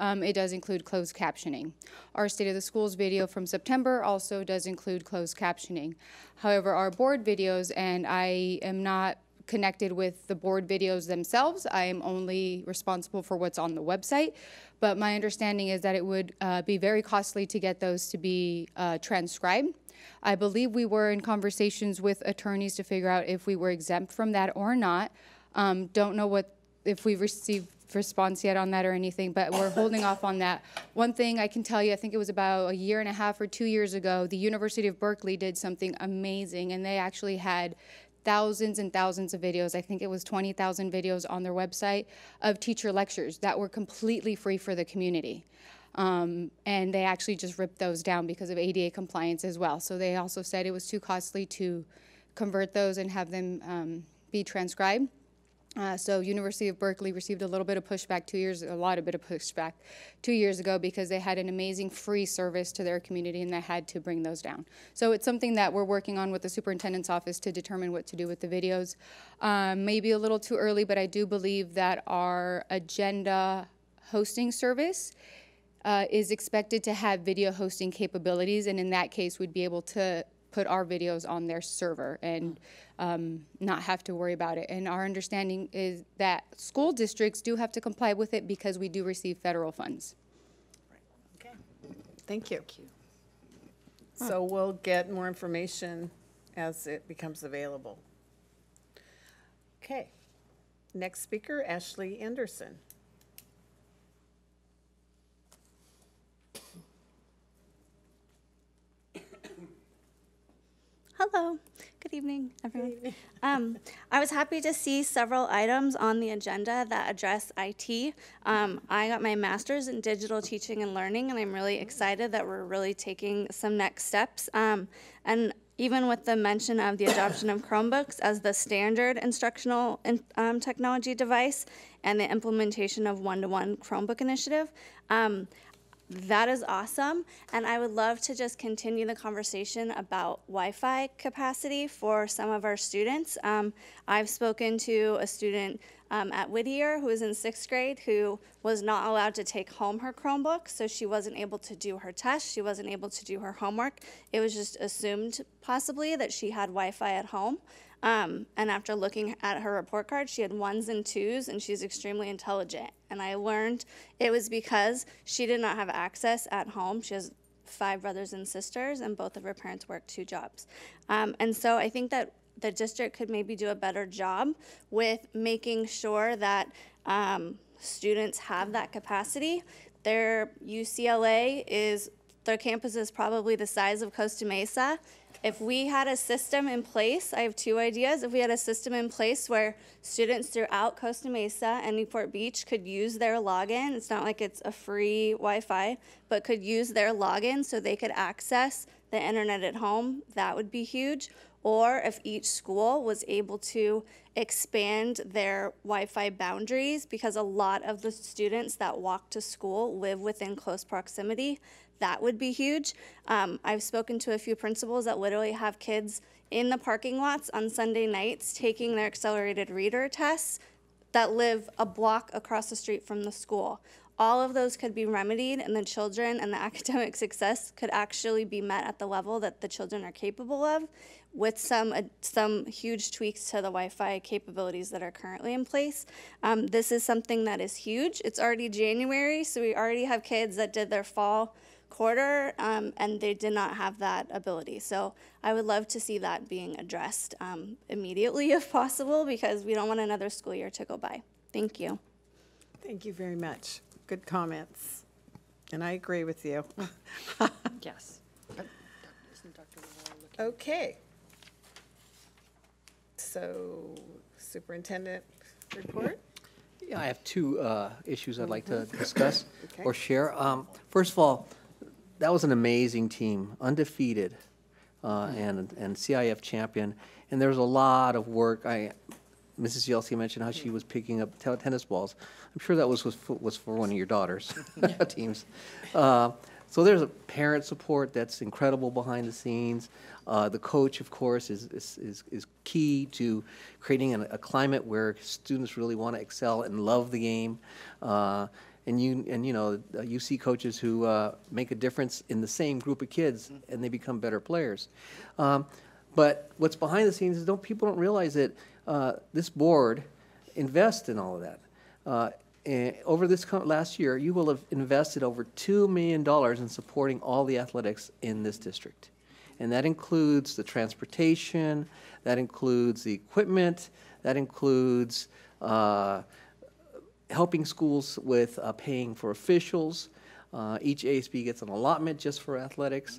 it does include closed captioning. Our State of the Schools video from September also does include closed captioning. However, our board videos, and I am not connected with the board videos themselves. I am only responsible for what's on the website, but my understanding is that it would be very costly to get those to be transcribed. I believe we were in conversations with attorneys to figure out if we were exempt from that or not. Don't know if we've received response yet on that or anything, but we're holding off on that. One thing I can tell you, I think it was about a year and a half or 2 years ago, the University of Berkeley did something amazing, and they actually had thousands and thousands of videos. I think it was 20,000 videos on their website of teacher lectures that were completely free for the community. And they actually just ripped those down because of ADA compliance as well. So they also said it was too costly to convert those and have them be transcribed. So University of Berkeley received a little bit of pushback a lot of pushback two years ago because they had an amazing free service to their community and they had to bring those down. So it's something that we're working on with the superintendent's office to determine what to do with the videos. Maybe a little too early, but I do believe that our agenda hosting service is expected to have video hosting capabilities, and in that case we'd be able to put our videos on their server and not have to worry about it. And our understanding is that school districts do have to comply with it because we do receive federal funds. Right. Okay. Thank you. Thank you. So we'll get more information as it becomes available. Okay. Next speaker, Ashley Anderson. Hello. Good evening, everyone. Good evening. I was happy to see several items on the agenda that address IT. I got my master's in digital teaching and learning, and I'm really excited that we're really taking some next steps. And even with the mention of the adoption of Chromebooks as the standard instructional technology device and the implementation of one-to-one Chromebook initiative, that is awesome, and I would love to just continue the conversation about Wi-Fi capacity for some of our students. I've spoken to a student at Whittier who is in 6th grade who was not allowed to take home her Chromebook, so she wasn't able to do her test, she wasn't able to do her homework. It was just assumed possibly that she had Wi-Fi at home. And after looking at her report card, she had 1s and 2s, and she's extremely intelligent. And I learned it was because she did not have access at home. She has 5 brothers and sisters, and both of her parents work 2 jobs. And so I think that the district could maybe do a better job with making sure that students have that capacity. Their UCLA is, their campus is probably the size of Costa Mesa. If we had a system in place, I have 2 ideas. If we had a system in place where students throughout Costa Mesa and Newport Beach could use their login, it's not like it's a free Wi-Fi, but could use their login so they could access the internet at home, that would be huge. Or if each school was able to expand their Wi-Fi boundaries, because a lot of the students that walk to school live within close proximity, that would be huge. I've spoken to a few principals that literally have kids in the parking lots on Sunday nights taking their accelerated reader tests that live a block across the street from the school. All of those could be remedied, and the children and the academic success could actually be met at the level that the children are capable of with some huge tweaks to the Wi-Fi capabilities that are currently in place. This is something that is huge. It's already January, so we already have kids that did their fall quarter and they did not have that ability. So I would love to see that being addressed immediately if possible, because we don't want another school year to go by. Thank you. Thank you very much. Good comments, and I agree with you. Yes. Okay. So, superintendent report. Yeah, I have two issues I'd like to discuss or share. First of all, that was an amazing team, undefeated and CIF champion. And there was a lot of work. Mrs. Yelsey mentioned how she was picking up tennis balls. I'm sure that was for one of your daughters' teams. So there's a parent support that's incredible behind the scenes. The coach, of course, is key to creating a climate where students really want to excel and love the game. And you know, you see coaches who make a difference in the same group of kids, and they become better players. But what's behind the scenes is people don't realize that this board invests in all of that. And over this last year, you will have invested over $2 million in supporting all the athletics in this district. And that includes the transportation, that includes the equipment, that includes helping schools with paying for officials. Each ASB gets an allotment just for athletics.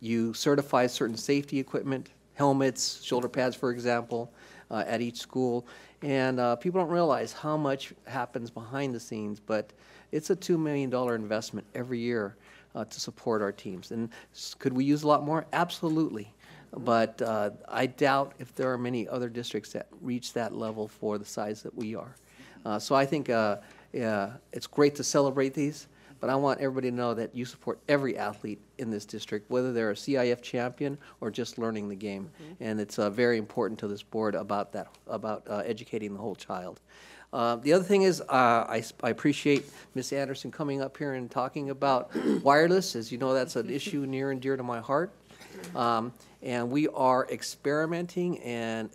You certify certain safety equipment, helmets, shoulder pads, for example, at each school. And people don't realize how much happens behind the scenes, but it's a $2 million investment every year to support our teams. And could we use a lot more? Absolutely. But I doubt if there are many other districts that reach that level for the size that we are. So I think it's great to celebrate these, but I want everybody to know that you support every athlete in this district, whether they're a CIF champion or just learning the game. And it's very important to this board about that, about educating the whole child. The other thing is I appreciate Ms. Anderson coming up here and talking about wireless. As you know, that's an issue near and dear to my heart. And we are experimenting and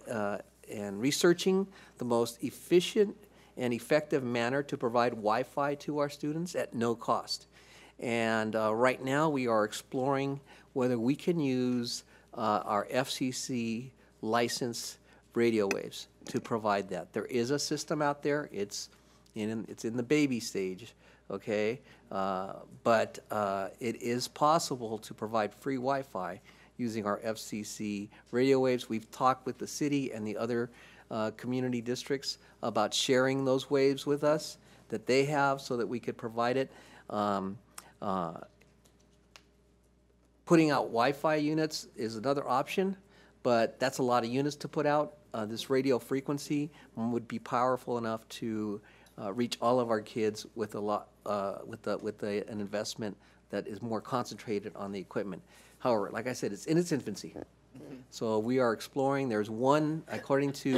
researching the most efficient and effective manner to provide Wi-Fi to our students at no cost. And right now we are exploring whether we can use our FCC licensed radio waves to provide that. There is a system out there. It's in the baby stage, okay? But it is possible to provide free Wi-Fi using our FCC radio waves. We've talked with the city and the other community districts about sharing those waves with us that they have so that we could provide it. Putting out Wi-Fi units is another option, but that's a lot of units to put out. This radio frequency would be powerful enough to reach all of our kids with a lot with an investment that is more concentrated on the equipment. However, like I said, it's in its infancy. So we are exploring. There's one, according to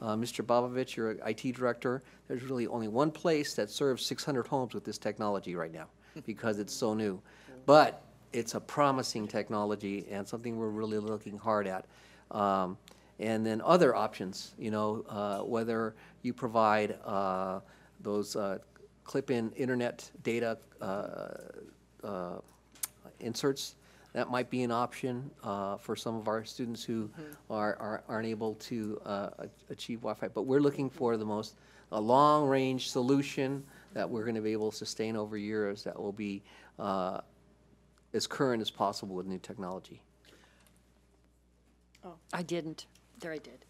Mr. Bobovich, your IT director, there's really only one place that serves 600 homes with this technology right now because it's so new. But it's a promising technology and something we're really looking hard at. And then other options, you know, whether you provide those clip-in internet data inserts. That might be an option for some of our students who aren't able to achieve Wi-Fi. But we're looking for the most long-range solution that we're going to be able to sustain over years that will be as current as possible with new technology. Oh, I didn't. There I did.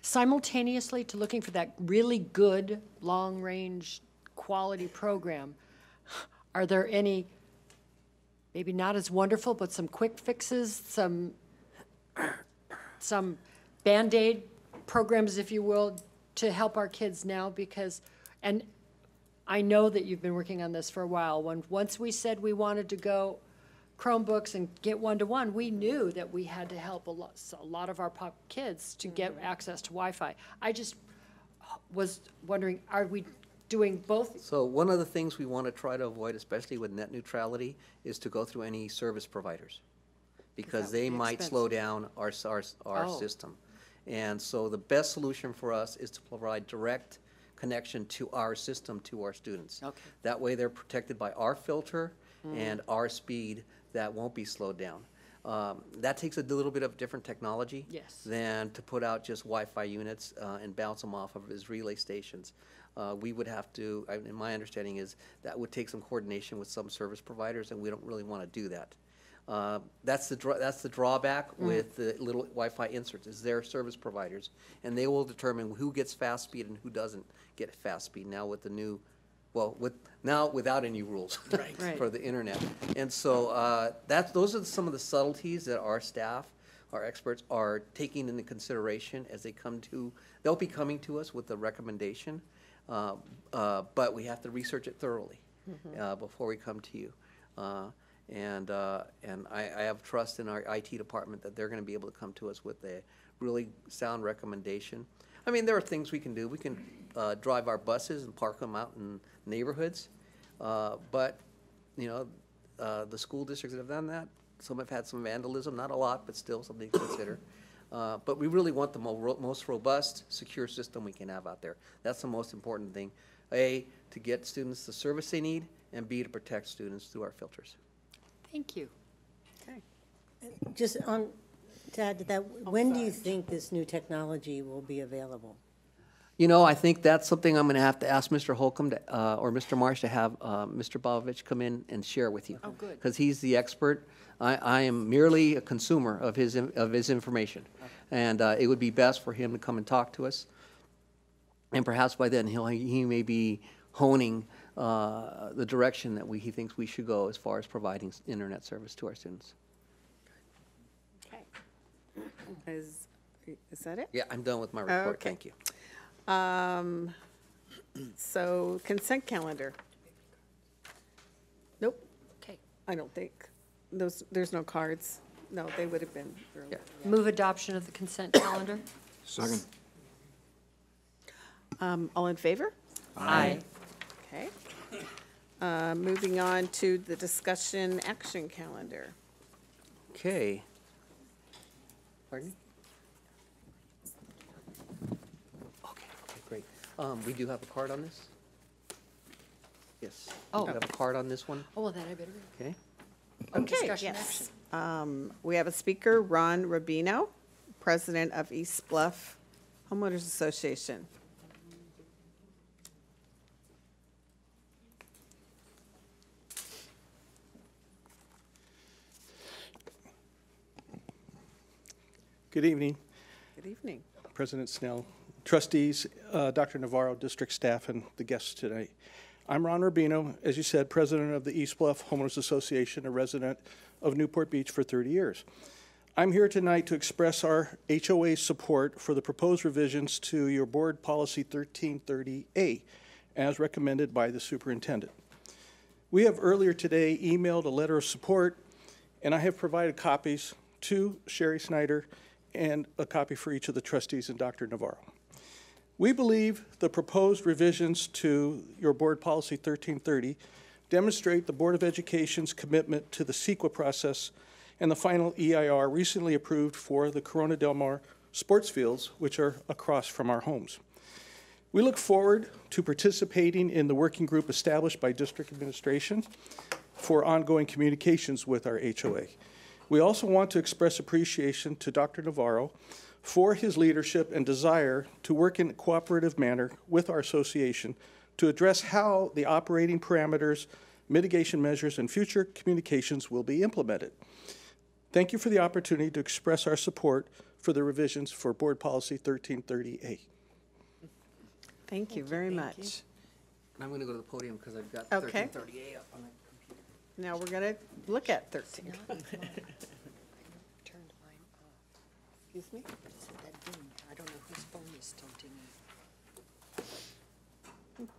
Simultaneously to looking for that really good long-range quality program, are there any maybe not as wonderful, but some quick fixes, some Band-Aid programs, if you will, to help our kids now? Because, and I know that you've been working on this for a while. When once we said we wanted to go Chromebooks and get one-to-one, we knew that we had to help a lot of our kids to get access to Wi-Fi. I just was wondering, are we doing both? So one of the things we want to try to avoid, especially with net neutrality, is to go through any service providers because they might slow down our system. And so the best solution for us is to provide direct connection to our system, to our students. Okay. That way they're protected by our filter and our speed that won't be slowed down. That takes a little bit of different technology than to put out just Wi-Fi units and bounce them off of as relay stations. We would have to, and my understanding is that would take some coordination with some service providers, and we don't really want to do that. That's the drawback with the little Wi-Fi inserts, is they're service providers, and they will determine who gets fast speed and who doesn't get fast speed now with the new, well, with now without any rules for the internet. And so those are some of the subtleties that our staff, our experts are taking into consideration as they come to, they'll be coming to us with a recommendation, but we have to research it thoroughly before we come to you. And I have trust in our IT department that they're going to be able to come to us with a really sound recommendation. I mean, there are things we can do. We can drive our buses and park them out in neighborhoods, but you know, the school districts have done that. Some have had some vandalism, not a lot, but still something to consider. But we really want the most robust, secure system we can have out there. That's the most important thing. A, to get students the service they need, and B, to protect students through our filters. Thank you. Okay. Just on, to add to that, when do you think this new technology will be available? You know, I think that's something I'm going to have to ask Mr. Holcomb to, or Mr. Marsh to have Mr. Bobovich come in and share with you. Oh, good. Because he's the expert. I am merely a consumer of his information, and it would be best for him to come and talk to us. And perhaps by then he may be honing the direction that he thinks we should go as far as providing internet service to our students. Okay. Is that it? Yeah, I'm done with my report. Okay. Thank you. So consent calendar. Nope. Okay. I don't think there's no cards. No, they would have been earlier. Yeah. Yeah. Move adoption of the consent calendar. Second. All in favor? Aye. Okay. Moving on to the discussion action calendar. Okay. Pardon? Okay, great. We do have a card on this? Yes. Oh. We have a card on this one? Oh, well, then I better read. Okay. Okay, discussion action. We have a speaker, Ron Urbino, president of East Bluff Homeowners Association. Good evening. Good evening. President Snell, trustees, Dr. Navarro, district staff, and the guests tonight. I'm Ron Urbino, as you said, president of the East Bluff Homeowners Association, a resident of Newport Beach for 30 years. I'm here tonight to express our HOA's support for the proposed revisions to your board policy 1330A, as recommended by the superintendent. We have earlier today emailed a letter of support, and I have provided copies to Sherry Snyder and a copy for each of the trustees and Dr. Navarro. We believe the proposed revisions to your board policy 1330 demonstrate the Board of Education's commitment to the CEQA process and the final EIR recently approved for the Corona Del Mar sports fields, which are across from our homes. We look forward to participating in the working group established by district administration for ongoing communications with our HOA. We also want to express appreciation to Dr. Navarro for his leadership and desire to work in a cooperative manner with our association to address how the operating parameters, mitigation measures, and future communications will be implemented. Thank you for the opportunity to express our support for the revisions for Board Policy 1330A. Thank you very much. You. And I'm going to go to the podium because I've got 1330A up on it. Now we're going to look at 13. Excuse me? I don't know whose phone is still dinging.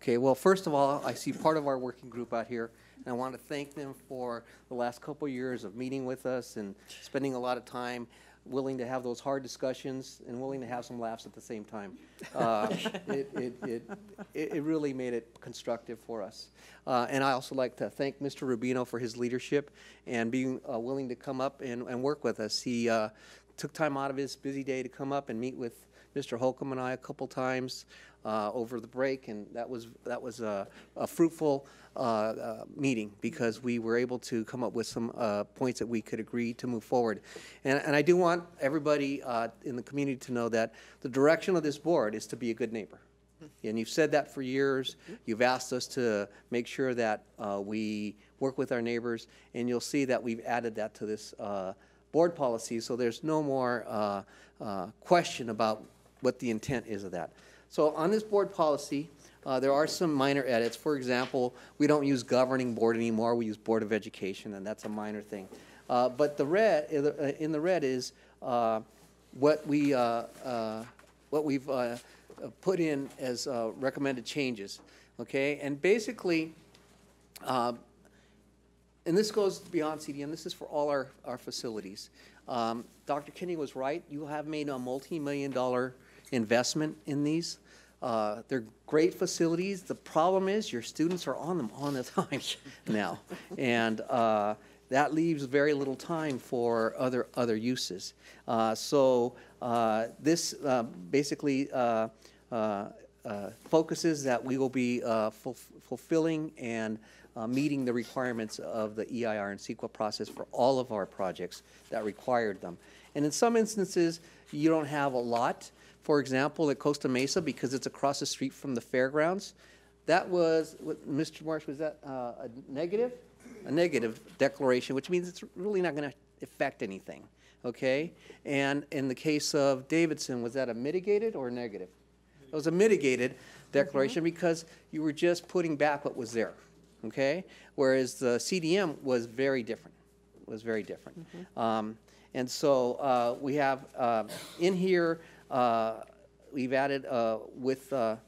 Okay, well, first of all, I see part of our working group out here, and I want to thank them for the last couple of years of meeting with us and spending a lot of time, willing to have those hard discussions and willing to have some laughs at the same time. It really made it constructive for us. And I also like to thank Mr. Urbino for his leadership and being willing to come up and work with us. He took time out of his busy day to come up and meet with Mr. Holcomb and I a couple times over the break, and that was a fruitful meeting because we were able to come up with some points that we could agree to move forward. And I do want everybody in the community to know that the direction of this board is to be a good neighbor. And you've said that for years. You've asked us to make sure that we work with our neighbors, and you'll see that we've added that to this board policy, so there's no more question about what the intent is of that. So on this board policy, there are some minor edits. For example, we don't use governing board anymore. We use Board of Education, and that's a minor thing. But the red, in the red is what we've put in as recommended changes, okay? And basically, and this goes beyond CDM. This is for all our facilities. Dr. Kinney was right. You have made a multi-million-dollar investment in these. They're great facilities. The problem is your students are on them all the time now, and that leaves very little time for other uses. This basically focuses that we will be fulfilling and meeting the requirements of the EIR and CEQA process for all of our projects that required them. And in some instances, you don't have a lot. For example, at Costa Mesa, because it's across the street from the fairgrounds, that was, Mr. Marsh, was that a negative? A negative declaration, which means it's really not going to affect anything, okay? And in the case of Davidson, was that a mitigated or a negative? It was a mitigated declaration because you were just putting back what was there, okay? Whereas the CDM was very different, and so we have in here, we've added with a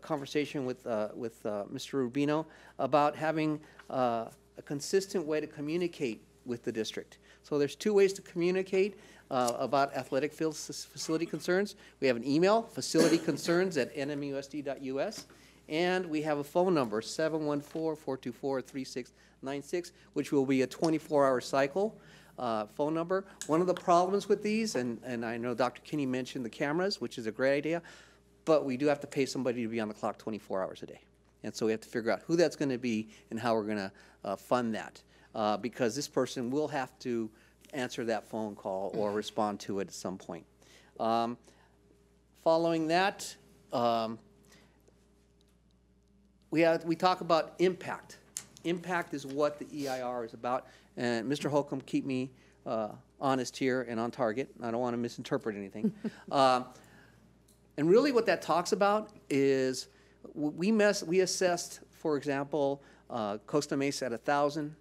conversation with Mr. Urbino about having a consistent way to communicate with the district. So there's two ways to communicate about athletic field facility concerns. We have an email, facilityconcerns@nmusd.us, and we have a phone number, 714-424-3696, which will be a 24-hour cycle. Phone number. One of the problems with these, and I know Dr. Kinney mentioned the cameras, which is a great idea, but we do have to pay somebody to be on the clock 24 hours a day. And so we have to figure out who that's going to be and how we're going to fund that, because this person will have to answer that phone call or respond to it at some point. Following that, we talk about impact. Impact is what the EIR is about. And Mr. Holcomb, keep me honest here and on target. I don't want to misinterpret anything. And really what that talks about is we assessed, for example, Costa Mesa at 1,000,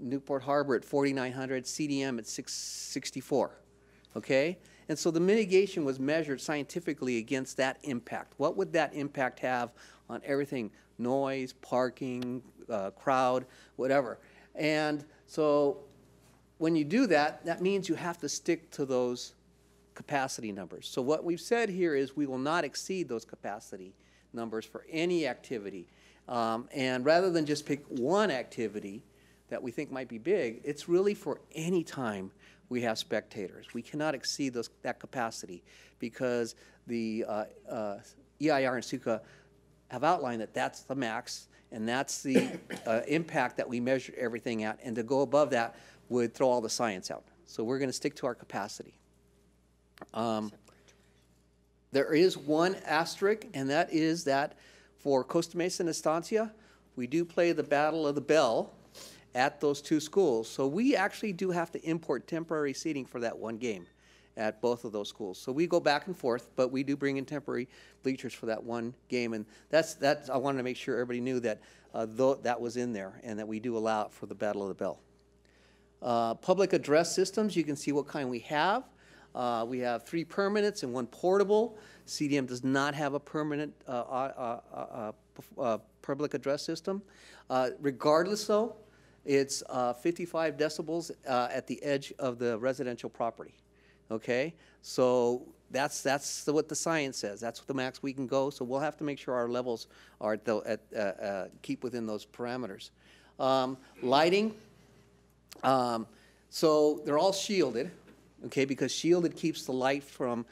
Newport Harbor at 4,900, CDM at 664, okay? And so the mitigation was measured scientifically against that impact. What would that impact have on everything? Noise, parking, crowd, whatever. And so when you do that, that means you have to stick to those capacity numbers. So what we've said here is we will not exceed those capacity numbers for any activity. And rather than just pick one activity that we think might be big, it's really for any time we have spectators. We cannot exceed that capacity because the EIR and CEQA have outlined that that's the max and that's the impact that we measured everything at, and to go above that would throw all the science out. So we're going to stick to our capacity. There is one asterisk, and that is that for Costa Mesa and Estancia, we do play the Battle of the Bell at those two schools. So we actually do have to import temporary seating for that one game at both of those schools. So we go back and forth, but we do bring in temporary bleachers for that one game. And that's I wanted to make sure everybody knew that that was in there and that we do allow it for the Battle of the Bell. Public address systems, you can see what kind we have. We have 3 permanents and 1 portable. CDM does not have a permanent public address system. Regardless though, it's 55 decibels at the edge of the residential property. Okay, so that's what the science says. That's what the max we can go. So we'll have to make sure our levels are keep within those parameters. Lighting. So they're all shielded, okay, because shielded keeps the light from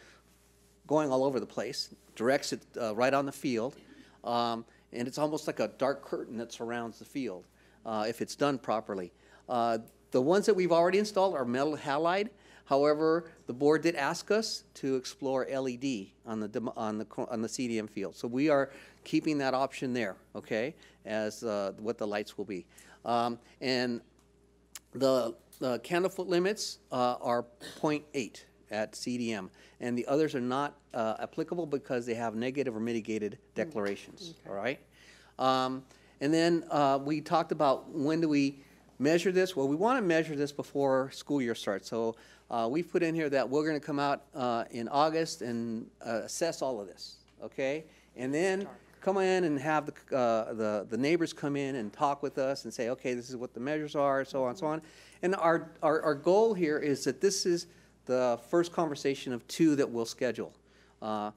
going all over the place, directs it right on the field, and it's almost like a dark curtain that surrounds the field if it's done properly. The ones that we've already installed are metal halide. However, the board did ask us to explore LED on the CDM field. So we are keeping that option there, okay, as what the lights will be. And the candle foot limits are 0.8 at CDM, and the others are not applicable because they have negative or mitigated declarations, okay. All right? And then we talked about when do we measure this? Well, we want to measure this before school year starts. So we've put in here that we're going to come out in August and assess all of this, okay? And then come in and have the neighbors come in and talk with us and say, okay, this is what the measures are, so on and so on. And our goal here is that this is the first conversation of two that we'll schedule. As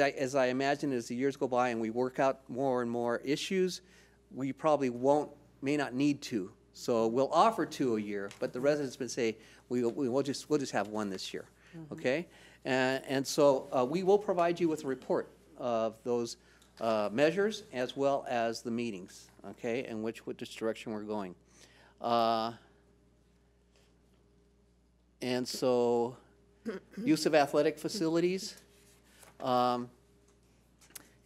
I imagine, as the years go by and we work out more and more issues, we probably may not need two. So we'll offer two a year, but the residents may say we'll just have one this year, mm-hmm. Okay? And so we will provide you with a report of those measures as well as the meetings, okay? And which direction we're going. And so, use of athletic facilities. And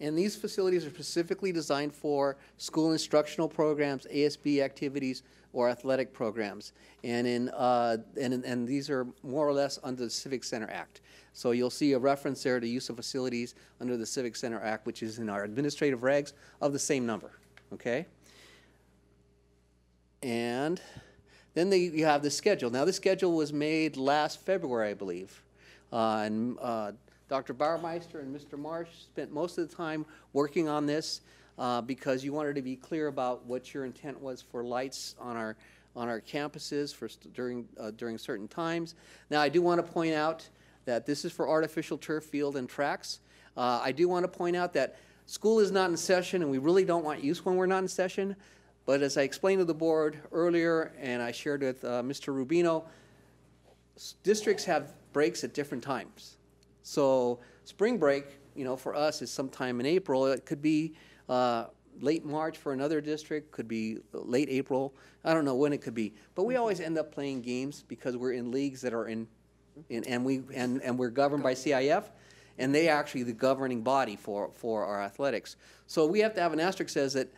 these facilities are specifically designed for school instructional programs, ASB activities, or athletic programs. And these are more or less under the Civic Center Act. So you'll see a reference there to use of facilities under the Civic Center Act, which is in our administrative regs of the same number, okay? And then you have the schedule. Now, the schedule was made last February, I believe. And Dr. Baumeister and Mr. Marsh spent most of the time working on this because you wanted to be clear about what your intent was for lights on our campuses for during certain times. Now, I do want to point out that this is for artificial turf field and tracks. I do want to point out that school is not in session, and we really don't want use when we're not in session. But as I explained to the board earlier, and I shared with Mr. Urbino, districts have breaks at different times. So spring break, you know, for us is sometime in April. It could be late March for another district, could be late April. I don't know when it could be. But we always end up playing games because we're in leagues that are and we're governed by CIF. And they actually the governing body for our athletics. So we have to have an asterisk says that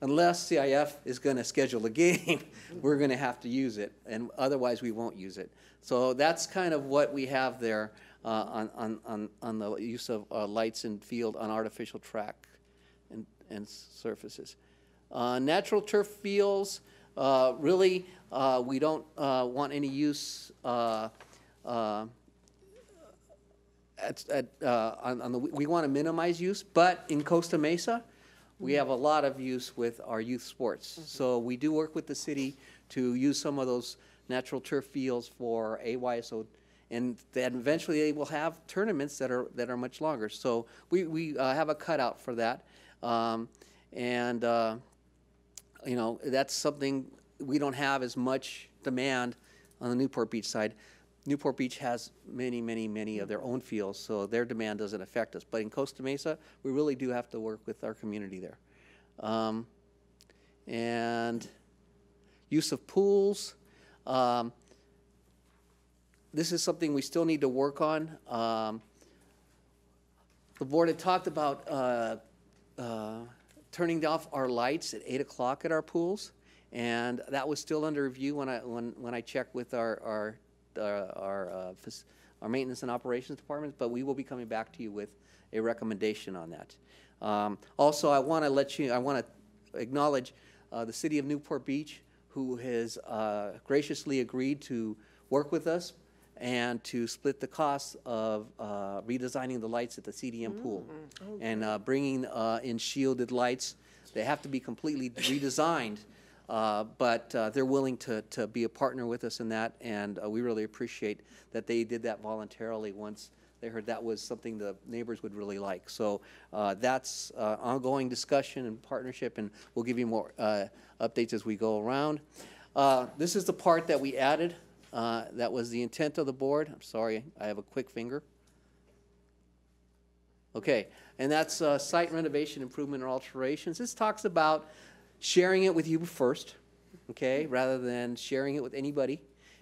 unless CIF is going to schedule a game, we're going to have to use it, and otherwise we won't use it. So that's kind of what we have there on the use of lights in field on artificial track and surfaces. Natural turf fields, really, we don't want any use we want to minimize use, but in Costa Mesa, we have a lot of use with our youth sports. Mm-hmm. So we do work with the city to use some of those natural turf fields for AYSO, and then eventually they will have tournaments that are much longer. So we have a cutout for that. You know, that's something we don't have as much demand on the Newport Beach side. Newport Beach has many, many, many of their own fields, so their demand doesn't affect us. But in Costa Mesa, we really do have to work with our community there. And use of pools. This is something we still need to work on. The board had talked about turning off our lights at 8 o'clock at our pools, and that was still under review when I checked with our maintenance and operations departments, but we will be coming back to you with a recommendation on that. Also, I want to acknowledge the City of Newport Beach, who has graciously agreed to work with us and to split the cost of redesigning the lights at the CDM pool and bringing in shielded lights. They have to be completely redesigned. But they're willing to be a partner with us in that, and we really appreciate that they did that voluntarily once they heard that was something the neighbors would really like. So that's ongoing discussion and partnership, and we'll give you more updates as we go around. This is the part that we added. That was the intent of the board. I'm sorry, I have a quick finger. Okay, and that's site renovation, improvement, or alterations. This talks about sharing it with you first, okay, rather than sharing it with anybody,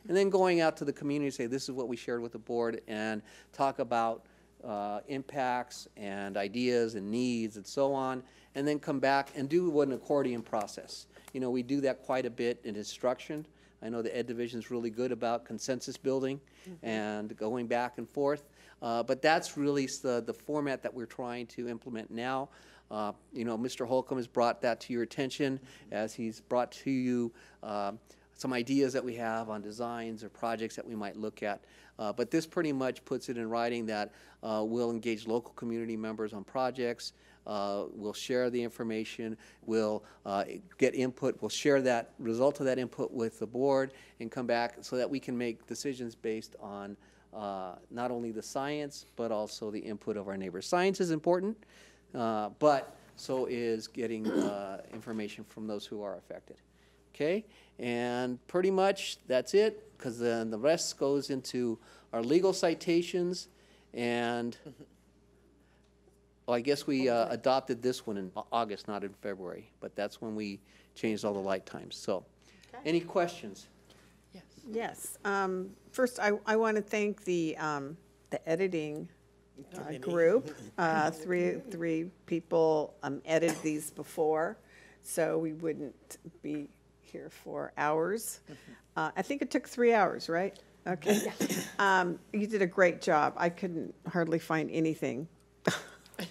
and then going out to the community and say, this is what we shared with the board, and talk about impacts and ideas and needs and so on, and then come back and do an accordion process. You know, we do that quite a bit in instruction. I know the Ed Division is really good about consensus building and going back and forth, but that's really the format that we're trying to implement now. You know, Mr. Holcomb has brought that to your attention as he's brought to you some ideas that we have on designs or projects that we might look at. But this pretty much puts it in writing that we'll engage local community members on projects, we'll share the information, we'll get input, we'll share that result of that input with the board and come back so that we can make decisions based on not only the science but also the input of our neighbors. Science is important, but so is getting information from those who are affected. Okay, and pretty much that's it, because then the rest goes into our legal citations, and well, I guess we adopted this one in August, not in February, but that's when we changed all the light times. So, okay. Any questions? Yes. Yes. First, I want to thank the editing group. Three people edited these before, so we wouldn't be here for hours. I think it took 3 hours, right? Okay. You did a great job. I couldn't hardly find anything.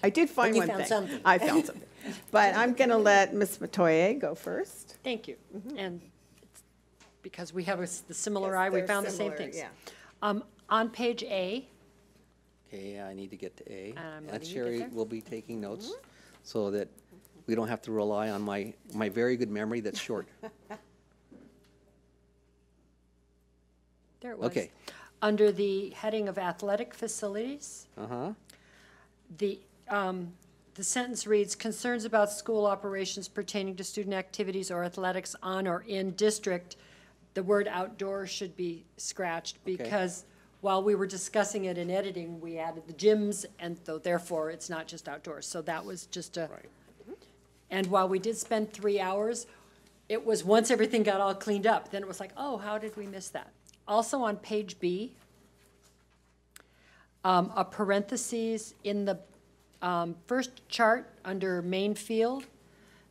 I did find one thing. Something. I found something. But I'm going to let Ms. Matoye go first. Thank you. Mm-hmm. And it's because we have the similar eye, we found similar, the same things. Yeah. On page A. Okay, I need to get to A. And Sherry will be taking notes so that we don't have to rely on my very good memory that's short. There it was. Okay. Under the heading of athletic facilities, the sentence reads, concerns about school operations pertaining to student activities or athletics on or in district. The word outdoor should be scratched because while we were discussing it in editing, we added the gyms, and therefore it's not just outdoors. So that was just a... Right. And while we did spend 3 hours, it was once everything got all cleaned up, then it was like, oh, how did we miss that? Also on page B, a parentheses in the first chart under main field,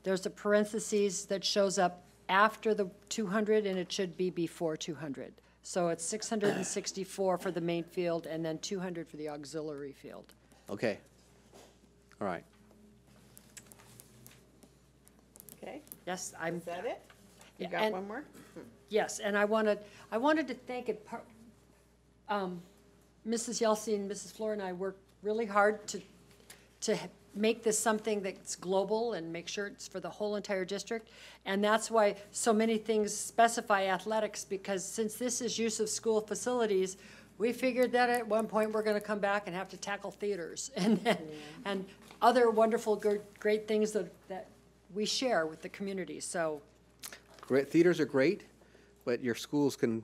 there's a parentheses that shows up after the 200, and it should be before 200. So it's 664 for the main field and then 200 for the auxiliary field. Okay. All right. Yes, I'm. Is that it? You got one more? Yes, and I wanted to thank it. Mrs. Yelsey and Mrs. Floor and I worked really hard to make this something that's global and make sure it's for the whole entire district, and that's why so many things specify athletics, because since this is use of school facilities, we figured that at one point we're going to come back and have to tackle theaters and other wonderful great things that we share with the community. So great, theaters are great, but your schools can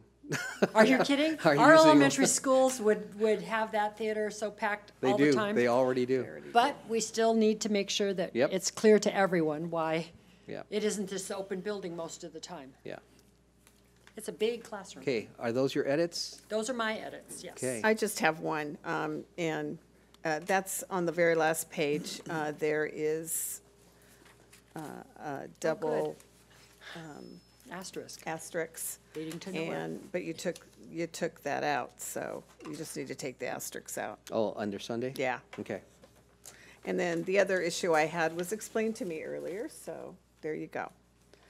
are you kidding? Our elementary schools would have that theater so packed all the time. They already do. But we still need to make sure that it's clear to everyone why it isn't this open building most of the time. Yeah. It's a big classroom. Okay, are those your edits? Those are my edits, yes. Okay. I just have one, and that's on the very last page. There is double asterisk leading to nowhere. And but you took that out, so you just need to take the asterisks out. Oh, under Sunday. Yeah. Okay. And then the other issue I had was explained to me earlier, so there you go.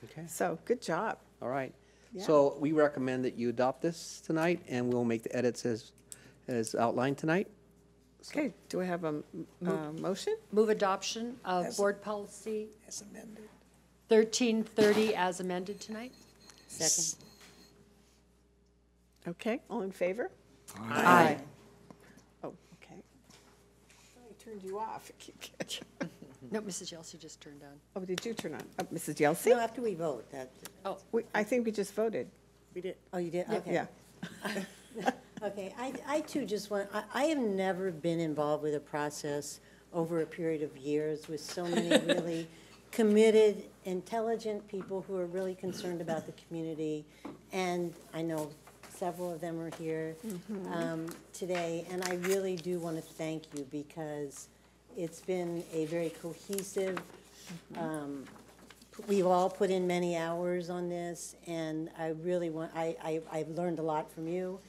Okay. So good job. All right. Yeah. So we recommend that you adopt this tonight, and we'll make the edits as outlined tonight. So. Okay, do I have a motion? Move adoption of board policy as amended. 1330 as amended tonight. Second. Okay, all in favor? Aye. Oh, okay. I turned you off. No, Mrs. Yelsey just turned on. Oh, did you turn on? Mrs. Yelsey? No, after we vote. I think we just voted. We did. Oh, you did? Yeah. Okay. Yeah. Okay, I too just want, I have never been involved with a process over a period of years with so many really committed, intelligent people who are really concerned about the community. And I know Several of them are here today, and I really do want to thank you because it's been a very cohesive, we've all put in many hours on this, and I really want, I've learned a lot from you,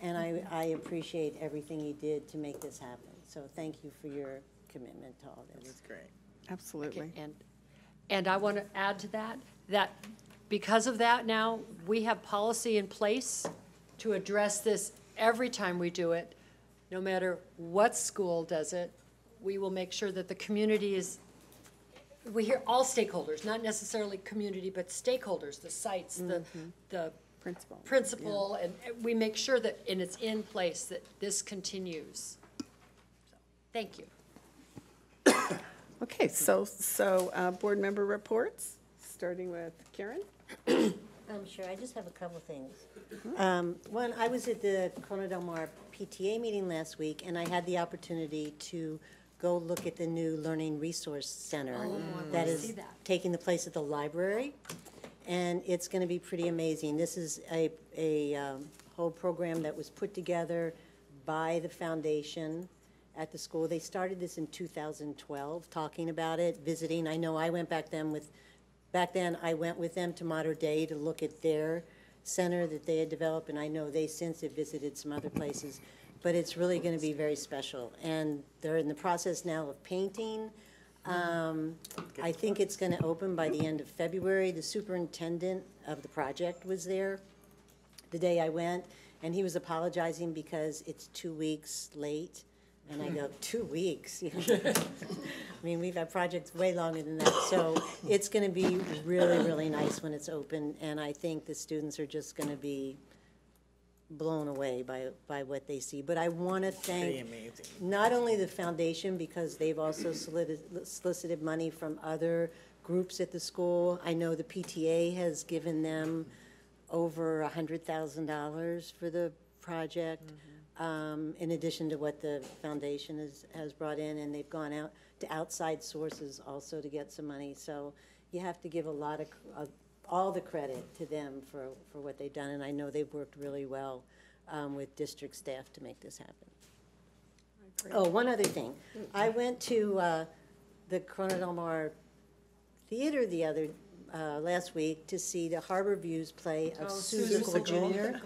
and I appreciate everything you did to make this happen. So thank you for your commitment to all this. That's great. Absolutely. Okay, and I want to add to that, that because of that now, we have policy in place to address this every time we do it. No matter what school does it, we will make sure that the community is, we hear all stakeholders, not necessarily community, but stakeholders, the sites, the principal, yeah. And we make sure that, and it's in place, that this continues. So, thank you. Okay, so board member reports, starting with Karen. Sure, I just have a couple things. One, I was at the Corona Del Mar PTA meeting last week, and I had the opportunity to go look at the new Learning Resource Center that is taking the place of the library, and it's going to be pretty amazing. This is a whole program that was put together by the foundation at the school. They started this in 2012, talking about it, visiting. I know I went back then with... Back then, I went with them to Mater Dei to look at their center that they had developed, and I know they since have visited some other places, but it's really going to be very special. And they're in the process now of painting. I think it's going to open by the end of February. The superintendent of the project was there the day I went, and he was apologizing because it's 2 weeks late. And I go, 2 weeks? I mean, we've had projects way longer than that. So it's going to be really, really nice when it's open. And I think the students are just going to be blown away by what they see. But I want to thank not only the foundation, because they've also solicited money from other groups at the school. I know the PTA has given them over $100,000 for the project. In addition to what the foundation has brought in, and they've gone out to outside sources also to get some money. So you have to give a lot of all the credit to them for what they've done, and I know they've worked really well with district staff to make this happen. Oh, one other thing. I went to the Corona Del Mar Theater the other last week to see the Harbor Views play of Susicle Jr.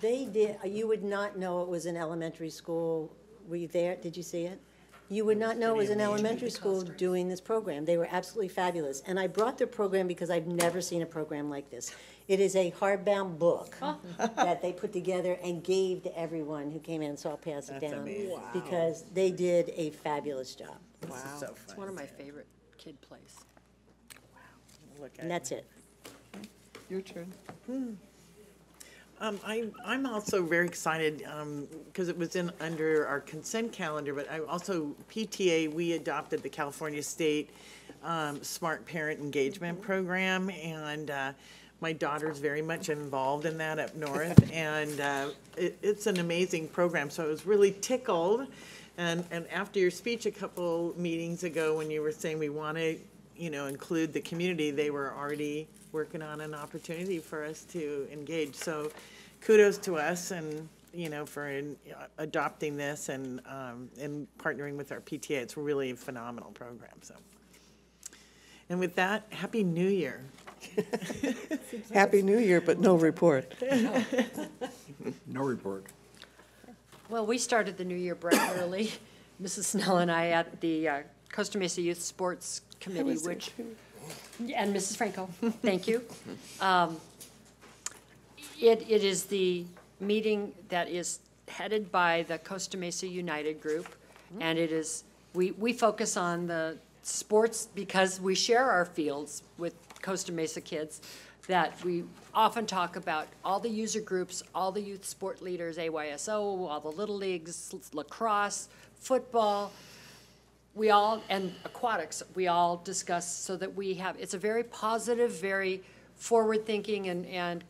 They did. You would not know it was an elementary school. Were you there? Did you see it? You would not know it was an elementary school doing this program. They were absolutely fabulous. And I brought their program because I've never seen a program like this. It is a hardbound book that they put together and gave to everyone who came in. So I'll pass it down because they did a fabulous job. Wow, this is so fun. It's one of my favorite kid plays. Wow, look at it. And that's it. Your turn. I'm also very excited because it was in under our consent calendar, but I also, PTA, we adopted the California State Smart Parent Engagement Program, and my daughter's very much involved in that up north, and it's an amazing program, so I was really tickled, and after your speech a couple meetings ago when you were saying we want to, you know, include the community, they were already working on an opportunity for us to engage. So kudos to us and, you know, for adopting this and partnering with our PTA. It's really a phenomenal program. So, and with that, Happy New Year. Happy New Year, but no report. No report. Well, we started the New Year break early, Mrs. Snell and I, at the Costa Mesa Youth Sports Committee, which... And Mrs. Franco, thank you. It is the meeting that is headed by the Costa Mesa United Group, and it is, we focus on the sports because we share our fields with Costa Mesa kids, that we often talk about all the user groups, all the youth sport leaders, AYSO, all the little leagues, lacrosse, football, we all, and aquatics, we all discuss so that we have, it's a very positive, very forward-thinking and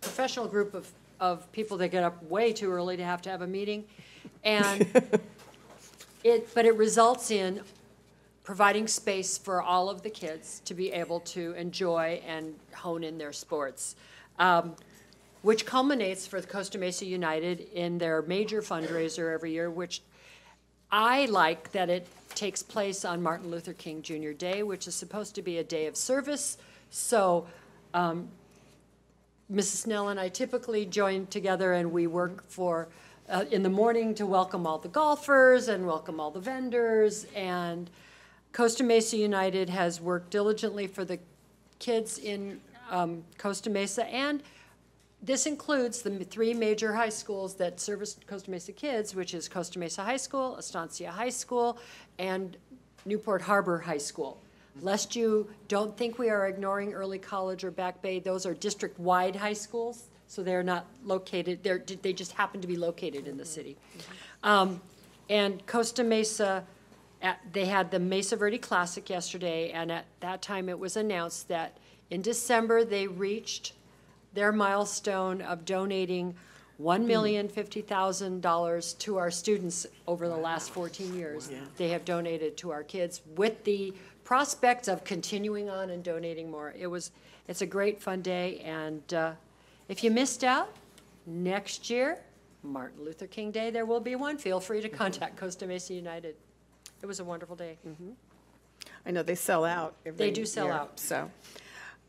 professional group of people that get up way too early to have a meeting. And but it results in providing space for all of the kids to be able to enjoy and hone in their sports. which culminates for Costa Mesa United in their major fundraiser every year, which I like that it takes place on Martin Luther King Jr. Day, which is supposed to be a day of service. So Mrs. Snell and I typically join together, and we work for in the morning to welcome all the golfers and welcome all the vendors. And Costa Mesa United has worked diligently for the kids in Costa Mesa, and this includes the three major high schools that service Costa Mesa kids, which is Costa Mesa High School, Estancia High School, and Newport Harbor High School. Lest you don't think we are ignoring Early College or Back Bay, those are district-wide high schools, so they're not located, they just happen to be located in the city. And Costa Mesa, they had the Mesa Verde Classic yesterday, and at that time it was announced that in December they reached their milestone of donating $1,050,000 to our students over the last 14 years. Yeah. They have donated to our kids with the prospects of continuing on and donating more. It's a great fun day, and if you missed out, next year, Martin Luther King Day, there will be one. Feel free to contact Costa Mesa United. It was a wonderful day. Mm-hmm. I know they sell out every year. They do sell out. So.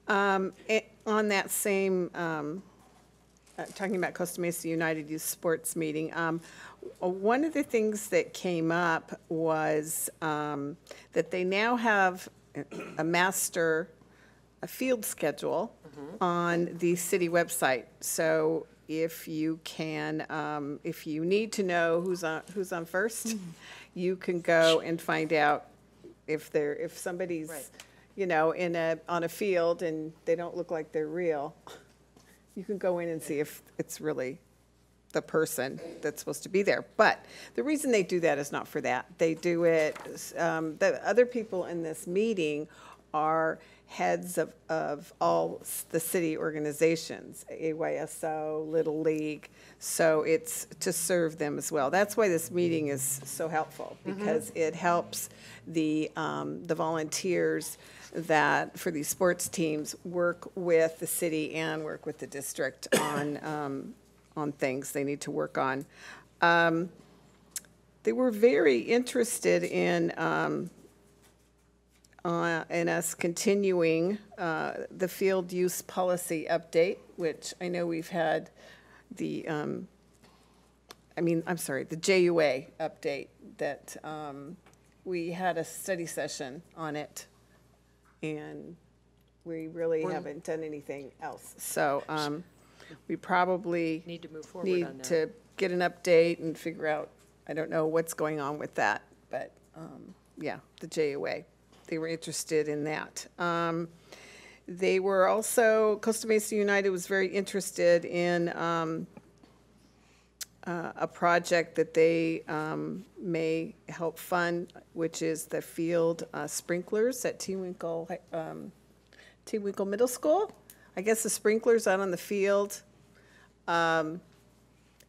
On that same, talking about Costa Mesa United Youth Sports Meeting, one of the things that came up was that they now have a master field schedule on the city website. So if you can, if you need to know who's on first, you can go and find out if somebody's you know, on a field and they don't look like they're real, you can go in and see if it's really the person that's supposed to be there. But the reason they do that is not for that. They do it, the other people in this meeting are heads of all the city organizations, AYSO, Little League, so it's to serve them as well. That's why this meeting is so helpful, because it helps the volunteers that for these sports teams work with the city and work with the district on things they need to work on. They were very interested in us continuing the field use policy update, which I know we've had the JUA update that we had a study session on it, and we really haven't done anything else. So we probably need to move forward on that. To get an update and figure out, I don't know what's going on with that, but yeah, the JUA. They were interested in that. They were also, Costa Mesa United was very interested in a project that they may help fund, which is the field sprinklers at T. Winkle Middle School. I guess the sprinklers out on the field.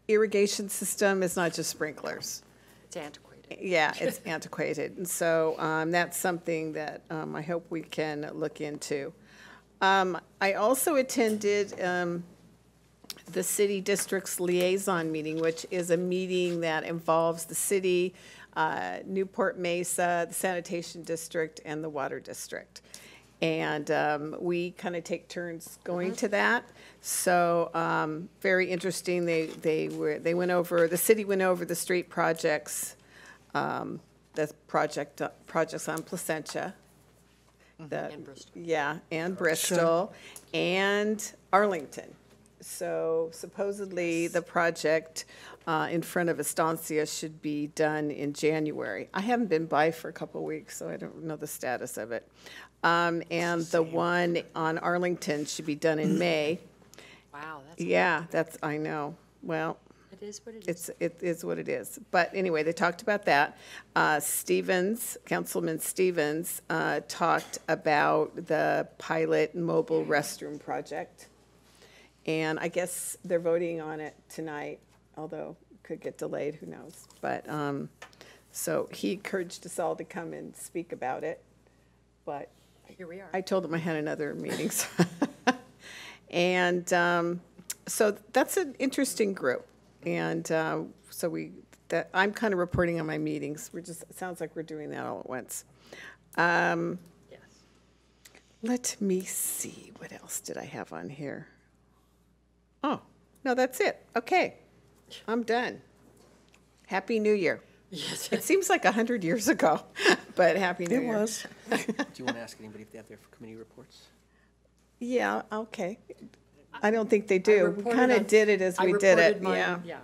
Irrigation system is not just sprinklers. It's antiquated. Yeah, it's antiquated. And so that's something that I hope we can look into. I also attended the City Districts Liaison Meeting, which is a meeting that involves the city, Newport Mesa, the Sanitation District, and the Water District. And we kind of take turns going to that. So very interesting. They went over, the city went over the street projects. The projects on Placentia, and Bristol. Yeah, and Bristol, sure. And Arlington. So supposedly the project in front of Estancia should be done in January. I haven't been by for a couple of weeks, so I don't know the status of it. And the one on Arlington should be done in May. Wow, that's crazy. That's I know. Well. It is what it is. It is what it is. But anyway, they talked about that. Councilman Stevens talked about the pilot mobile restroom project. And I guess they're voting on it tonight, although it could get delayed, who knows. But so he encouraged us all to come and speak about it. But here we are. I told him I had another meeting. So and So that's an interesting group, and so I'm kind of reporting on my meetings. It sounds like we're doing that all at once. Yes. Let me see, what else did I have on here? Oh, no, that's it. Okay, I'm done. Happy New Year. Yes. It seems like 100 years ago, but Happy New Year. It was. Do you want to ask anybody if they have their committee reports? Yeah, okay. I don't think they do. We kind of did it as we did it. Mine, yeah.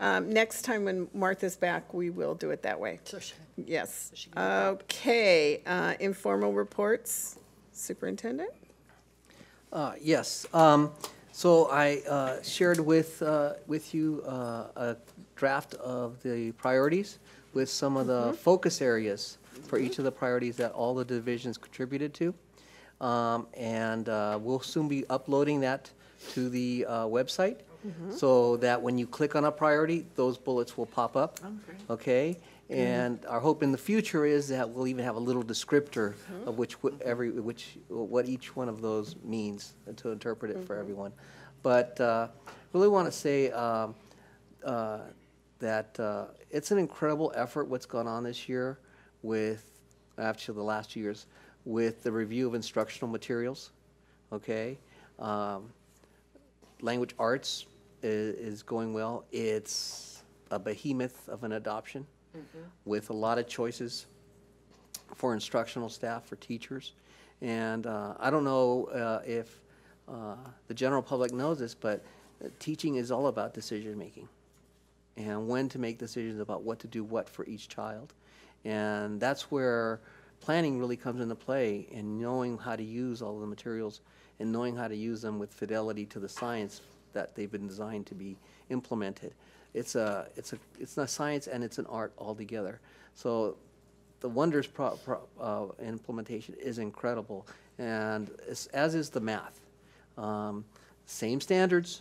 Yeah. Next time when Martha's back, we will do it that way. So she, yes. So okay. Informal reports, Superintendent? Yes. So I shared with you a draft of the priorities with some of the focus areas for each of the priorities that all the divisions contributed to. And we'll soon be uploading that to the website so that when you click on a priority, those bullets will pop up, okay? And our hope in the future is that we'll even have a little descriptor of what each one of those means to interpret it for everyone. But really want to say that it's an incredible effort what's gone on this year with, actually the last 2 years, with the review of instructional materials, okay? Language arts is going well. It's a behemoth of an adoption with a lot of choices for instructional staff, for teachers. And I don't know if the general public knows this, but teaching is all about decision making and when to make decisions about what to do what for each child. And that's where planning really comes into play, and knowing how to use all the materials and knowing how to use them with fidelity to the science that they've been designed to be implemented. It's not science, and it's an art altogether. So the wonders implementation is incredible, and as is the math. Same standards,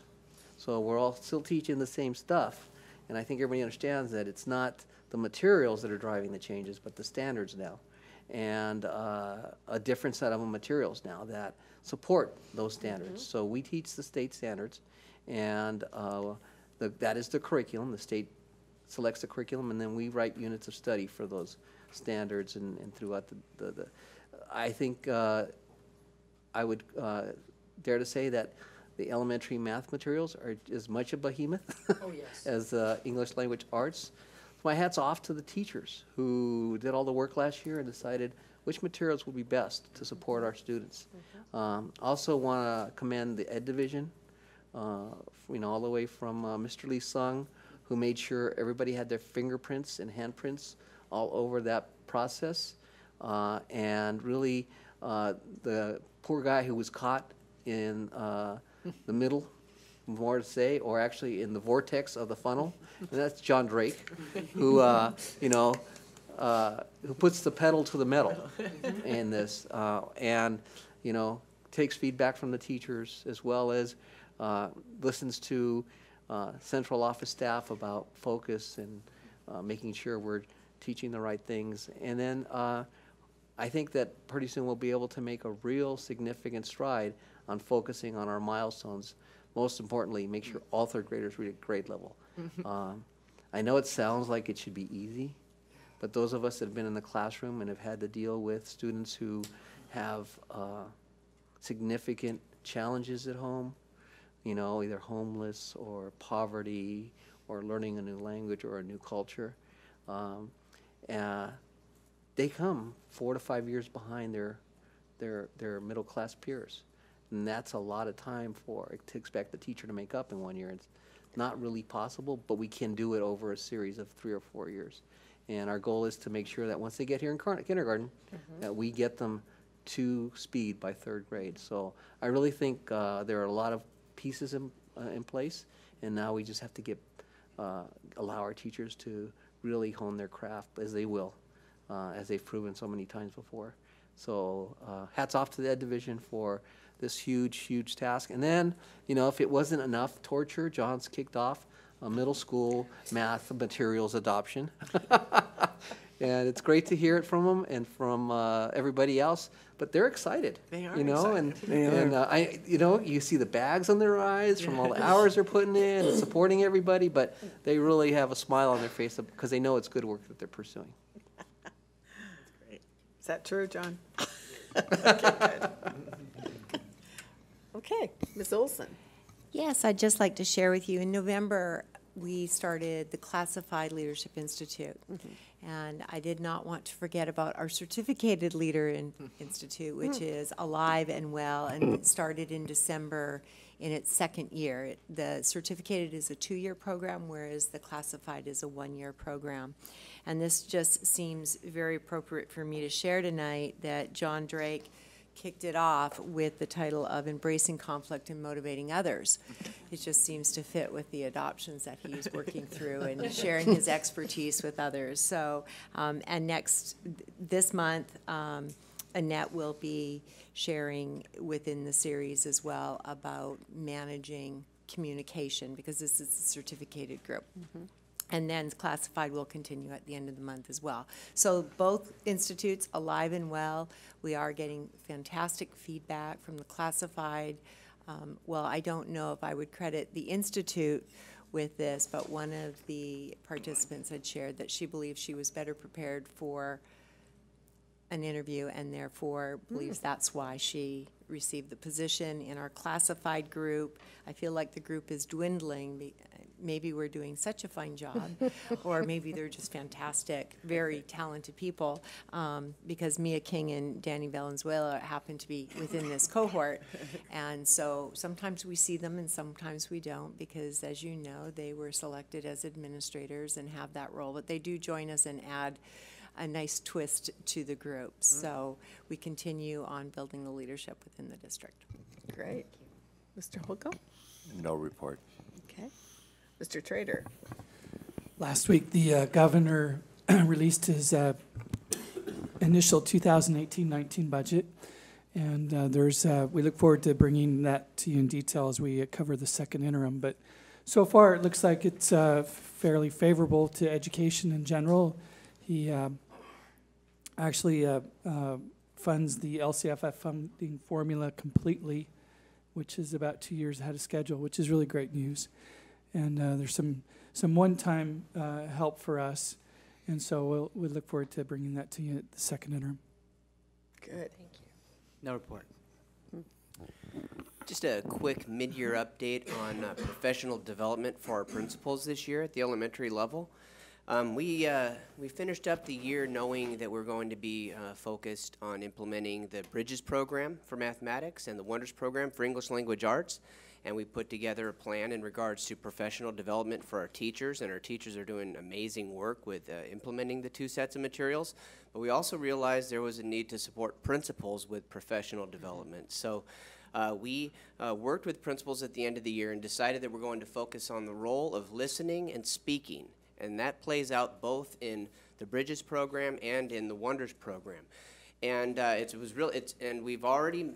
so we're all still teaching the same stuff, and I think everybody understands that it's not the materials that are driving the changes, but the standards now. And a different set of materials now that support those standards. So we teach the state standards, and that is the curriculum. The state selects the curriculum, and then we write units of study for those standards and throughout the I think I would dare to say that the elementary math materials are as much a behemoth as English language arts. My hat's off to the teachers who did all the work last year and decided which materials would be best to support our students. Also want to commend the Ed Division, you know, all the way from Mr. Lee Sung, who made sure everybody had their fingerprints and handprints all over that process. And really, the poor guy who was caught in the middle, more to say, or actually in the vortex of the funnel, and that's John Drake, who you know, who puts the pedal to the metal in this, and you know, takes feedback from the teachers as well as listens to central office staff about focus and making sure we're teaching the right things. And then I think that pretty soon we'll be able to make a real significant stride on focusing on our milestones. Most importantly, make sure all third graders read at grade level. I know it sounds like it should be easy, but those of us that have been in the classroom and have had to deal with students who have significant challenges at home, you know, either homeless or poverty or learning a new language or a new culture, they come 4 to 5 years behind their middle class peers. And that's a lot of time to expect the teacher to make up in 1 year. It's not really possible, but we can do it over a series of 3 or 4 years. And our goal is to make sure that once they get here in kindergarten, that we get them to speed by third grade. So I really think there are a lot of pieces in place, and now we just have to allow our teachers to really hone their craft, as they will, as they've proven so many times before. So hats off to the Ed Division for this huge, huge task. And then, you know, if it wasn't enough torture, John's kicked off a middle school math materials adoption. And it's great to hear it from them and from everybody else. But they're excited. They are, you know, excited. And you know, you see the bags on their eyes from all the hours they're putting in and supporting everybody. But they really have a smile on their face because they know it's good work that they're pursuing. That's great. Is that true, John? Okay, Ms. Olson. Yes, I'd just like to share with you. In November, we started the Classified Leadership Institute. And I did not want to forget about our Certificated Leader Institute, which is alive and well, and it started in December in its second year. The Certificated is a 2-year program, whereas the Classified is a 1-year program. And this just seems very appropriate for me to share tonight that John Drake kicked it off with the title of Embracing Conflict and Motivating Others. It just seems to fit with the adoptions that he's working through and sharing his expertise with others. So, and this month, Annette will be sharing within the series as well about managing communication, because this is a certificated group. And then Classified will continue at the end of the month as well. So both institutes alive and well. We are getting fantastic feedback from the Classified. Well, I don't know if I would credit the institute with this, but one of the participants had shared that she believed she was better prepared for an interview and therefore believes that's why she received the position. In our Classified group, I feel like the group is dwindling. Maybe we're doing such a fine job, or maybe they're just fantastic, very talented people, because Mia King and Danny Valenzuela happen to be within this cohort. And so sometimes we see them and sometimes we don't, because as you know, they were selected as administrators and have that role, but they do join us and add a nice twist to the group. So we continue on building the leadership within the district. Great. Mr. Holcomb? No report. Okay. Mr. Trader. Last week, the governor released his initial 2018-19 budget, and we look forward to bringing that to you in detail as we cover the second interim. But so far, it looks like it's fairly favorable to education in general. He actually funds the LCFF funding formula completely, which is about 2 years ahead of schedule, which is really great news. And there's some one-time help for us, and so we look forward to bringing that to you at the second interim. Good. Thank you. No report. Just a quick mid-year update on professional development for our principals this year at the elementary level. We finished up the year knowing that we're going to be focused on implementing the Bridges program for mathematics and the Wonders program for English language arts. And we put together a plan in regards to professional development for our teachers, and our teachers are doing amazing work with implementing the two sets of materials. But we also realized there was a need to support principals with professional development. So we worked with principals at the end of the year and decided that we're going to focus on the role of listening and speaking, and that plays out both in the Bridges program and in the Wonders program. And and we've already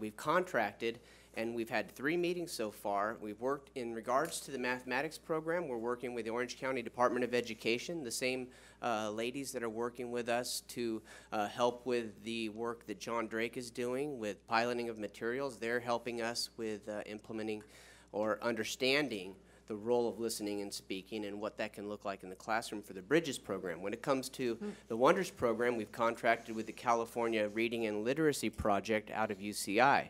we've contracted. And we've had 3 meetings so far. We've worked in regards to the mathematics program. We're working with the Orange County Department of Education, the same ladies that are working with us to help with the work that John Drake is doing with piloting of materials. They're helping us with implementing or understanding the role of listening and speaking and what that can look like in the classroom for the Bridges program. When it comes to the Wonders program, we've contracted with the California Reading and Literacy Project out of UCI.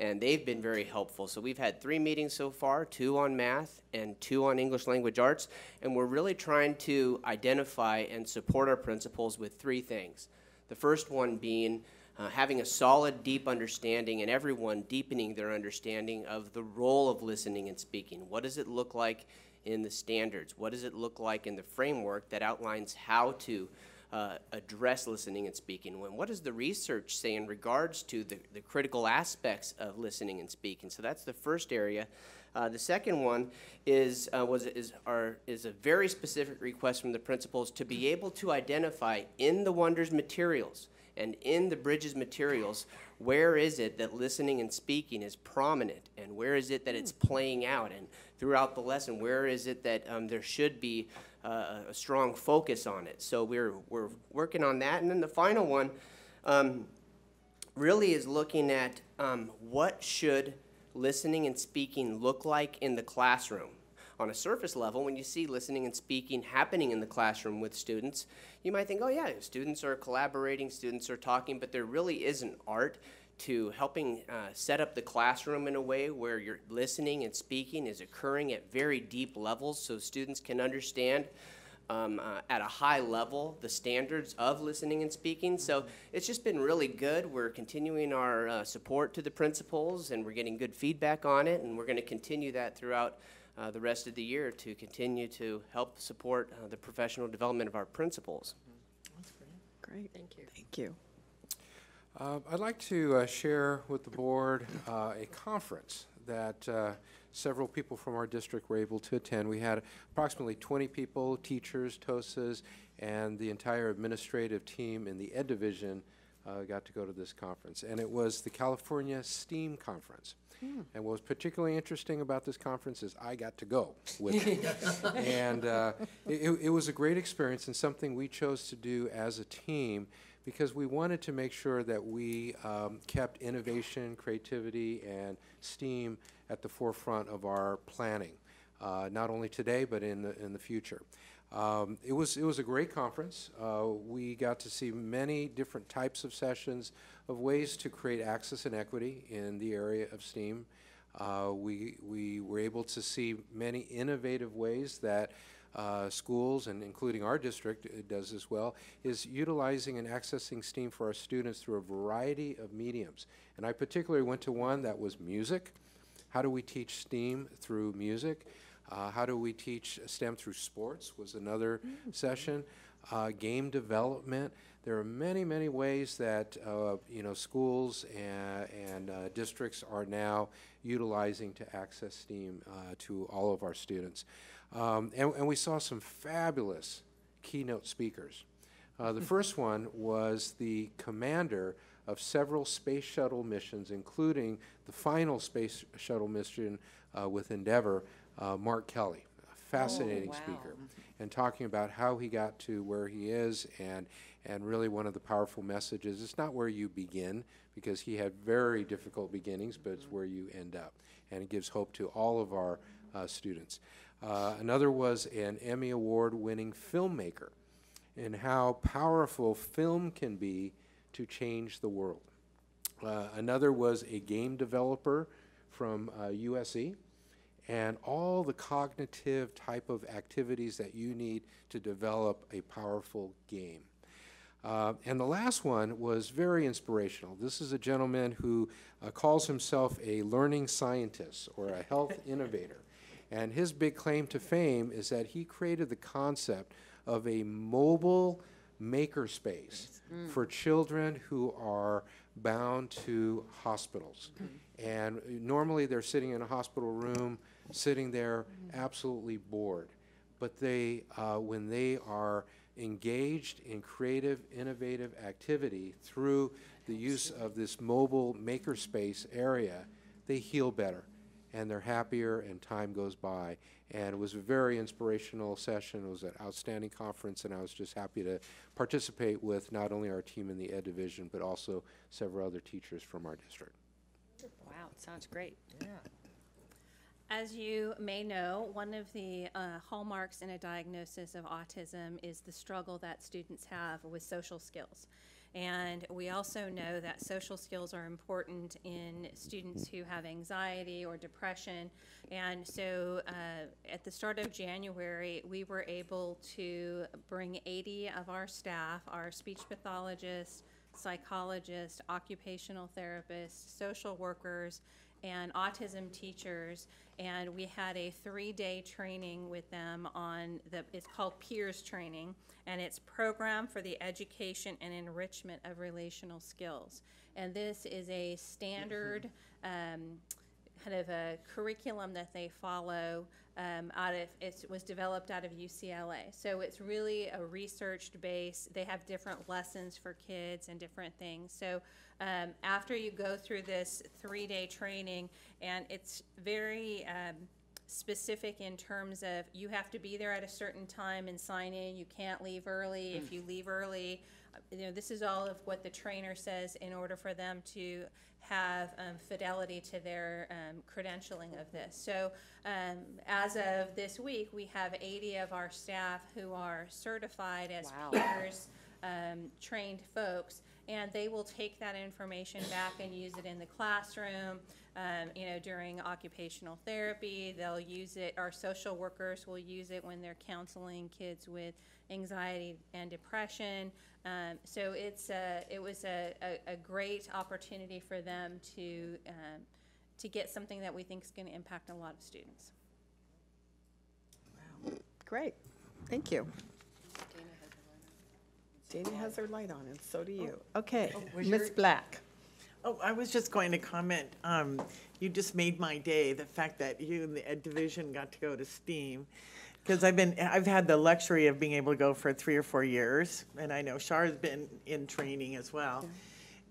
And they've been very helpful. So we've had 3 meetings so far, 2 on math and 2 on English language arts. And we're really trying to identify and support our principals with 3 things. The first one being having a solid, deep understanding, and everyone deepening their understanding of the role of listening and speaking. What does it look like in the standards? What does it look like in the framework that outlines how to address listening and speaking? When what does the research say in regards to the critical aspects of listening and speaking? So that's the first area. The second one is a very specific request from the principals to be able to identify in the Wonders materials and in the Bridges materials where is it that listening and speaking is prominent, and where is it that it's playing out, and throughout the lesson, where is it that there should be a strong focus on it. So we're working on that. And then the final one really is looking at what should listening and speaking look like in the classroom. On a surface level, when you see listening and speaking happening in the classroom with students, you might think, oh yeah, students are collaborating, students are talking, but there really is an art to helping set up the classroom in a way where your listening and speaking is occurring at very deep levels so students can understand at a high level the standards of listening and speaking. So it's just been really good. We're continuing our support to the principals, and we're getting good feedback on it, and we're going to continue that throughout the rest of the year to continue to help support the professional development of our principals. That's great. Great. Thank you. Thank you. I'd like to share with the board a conference that several people from our district were able to attend. We had approximately 20 people, teachers, TOSAs, and the entire administrative team in the Ed Division got to go to this conference. And it was the California STEAM Conference. Hmm. And what was particularly interesting about this conference is I got to go with it. And it was a great experience and something we chose to do as a team, because we wanted to make sure that we kept innovation, creativity, and STEAM at the forefront of our planning, not only today but in the future. It was a great conference. We got to see many different types of sessions of ways to create access and equity in the area of STEAM. We were able to see many innovative ways that schools, and including our district does as well, is utilizing and accessing STEAM for our students through a variety of mediums. And I particularly went to one that was music. How do we teach STEAM through music? How do we teach STEM through sports was another session. Game development. There are many, many ways that you know, schools and districts are now utilizing to access STEAM to all of our students. And we saw some fabulous keynote speakers. The first one was the commander of several space shuttle missions, including the final space shuttle mission with Endeavour, Mark Kelly, a fascinating speaker, and talking about how he got to where he is, and really one of the powerful messages, it's not where you begin, because he had very difficult beginnings, but it's where you end up, and it gives hope to all of our students. Another was an Emmy Award-winning filmmaker, and how powerful film can be to change the world. Another was a game developer from USC, and all the cognitive type of activities that you need to develop a powerful game. And the last one was very inspirational. This is a gentleman who calls himself a learning scientist or a health innovator. And his big claim to fame is that he created the concept of a mobile makerspace for children who are bound to hospitals. And normally they're sitting in a hospital room, sitting there absolutely bored. But they, when they are engaged in creative, innovative activity through the use of this mobile makerspace area, they heal better, and they're happier, and time goes by. And it was a very inspirational session. It was an outstanding conference, and I was just happy to participate with not only our team in the Ed Division, but also several other teachers from our district. Wow, it sounds great. Yeah. As you may know, one of the hallmarks in a diagnosis of autism is the struggle that students have with social skills. And we also know that social skills are important in students who have anxiety or depression. And so at the start of January, we were able to bring 80 of our staff, our speech pathologists, psychologists, occupational therapists, social workers, and autism teachers, and we had a 3-day training with them on the, it's called PEERS training, and it's Program for the Education and Enrichment of Relational Skills. And this is a standard kind of a curriculum that they follow out of, it was developed out of UCLA. So it's really a researched base. They have different lessons for kids and different things. So after you go through this 3-day training, and it's very specific in terms of you have to be there at a certain time and sign in. You can't leave early. If you leave early, you know, this is all of what the trainer says in order for them to have fidelity to their credentialing of this. So as of this week, we have 80 of our staff who are certified as peers, trained folks, and they will take that information back and use it in the classroom, you know, during occupational therapy. They'll use it, our social workers will use it when they're counseling kids with anxiety and depression. So it's it was a great opportunity for them to get something that we think is going to impact a lot of students. Wow. Great. Thank you. Dana has her light on, and so do you. Okay, Ms. Black. Oh, I was just going to comment. You just made my day, the fact that you and the Ed Division got to go to STEAM, because I've had the luxury of being able to go for 3 or 4 years, and I know Shar has been in training as well. Yeah.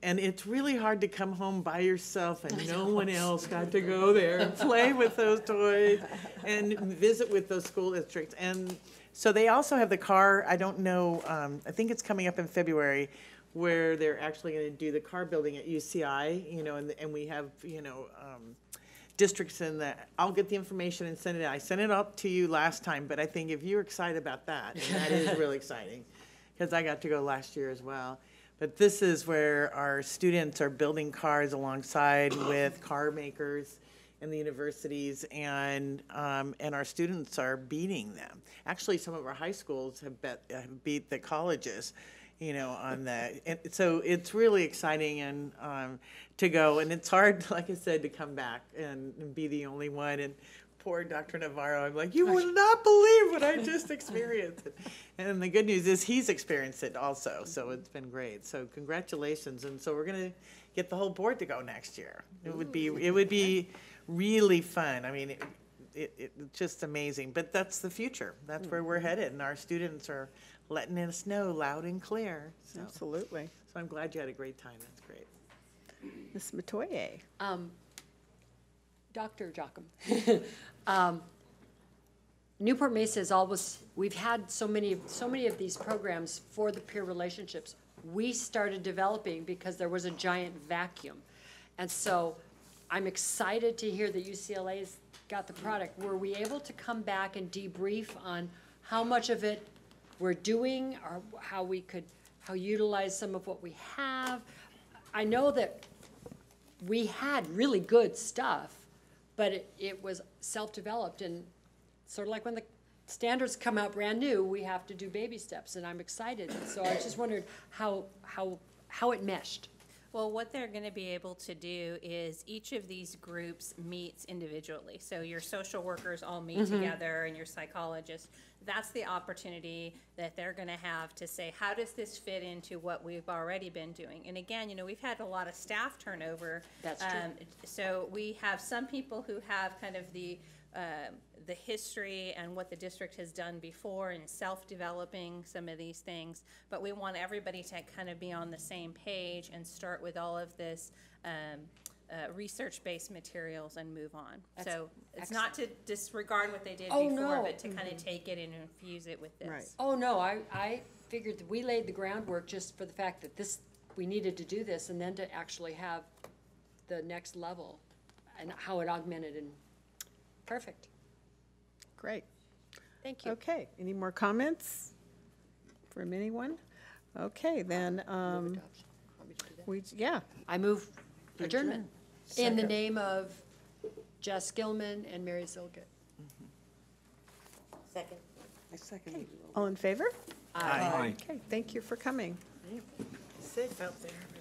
And it's really hard to come home by yourself, and no one else got to go there and play with those toys and visit with those school districts. And so they also have the car, I don't know, I think it's coming up in February, where they're actually going to do the car building at UCI, you know, and we have, you know, districts in that. I'll get the information and send it out. I sent it up to you last time, but I think if you're excited about that, and that is really exciting, because I got to go last year as well. But this is where our students are building cars alongside with car makers and the universities, and our students are beating them. Actually, some of our high schools have beat the colleges, you know, on that. And so it's really exciting and to go. And it's hard, like I said, to come back and be the only one. And poor Dr. Navarro, I'm like, you will not believe what I just experienced. And the good news is he's experienced it also, so it's been great. So congratulations. And so we're going to get the whole board to go next year. It would be really fun. I mean, it's just amazing. But that's the future. That's where we're headed, and our students are letting us know loud and clear. So. Absolutely. So I'm glad you had a great time. That's great. Ms. Metoyer. Dr. Jockum. Newport Mesa is always, we've had so many of these programs for the peer relationships. We started developing because there was a giant vacuum. And so I'm excited to hear that UCLA's got the product. Were we able to come back and debrief on how much of it we're doing, or how utilize some of what we have? I know that we had really good stuff, but it was self-developed, and sort of like when the standards come out brand new, we have to do baby steps, and I'm excited. So I just wondered how it meshed. Well, what they're going to be able to do is each of these groups meets individually. So your social workers all meet together, and your psychologists. That's the opportunity that they're going to have to say, how does this fit into what we've already been doing? And again, you know, we've had a lot of staff turnover. That's true. So we have some people who have kind of the history and what the district has done before in self-developing some of these things, but we want everybody to kind of be on the same page and start with all of this research-based materials and move on. That's so it's excellent. Not to disregard what they did before, but to kind of take it and infuse it with this. Right. Oh, no, I figured that we laid the groundwork just for the fact that we needed to do this, and then to actually have the next level and how it augmented. And perfect. Great. Thank you. Okay, any more comments from anyone? Okay, then I move adjournment. In the name of Jess Gilman and Mary Zilkett. Second. I second. Okay. All in favor? Aye. Aye. Okay, thank you for coming. Sit out there.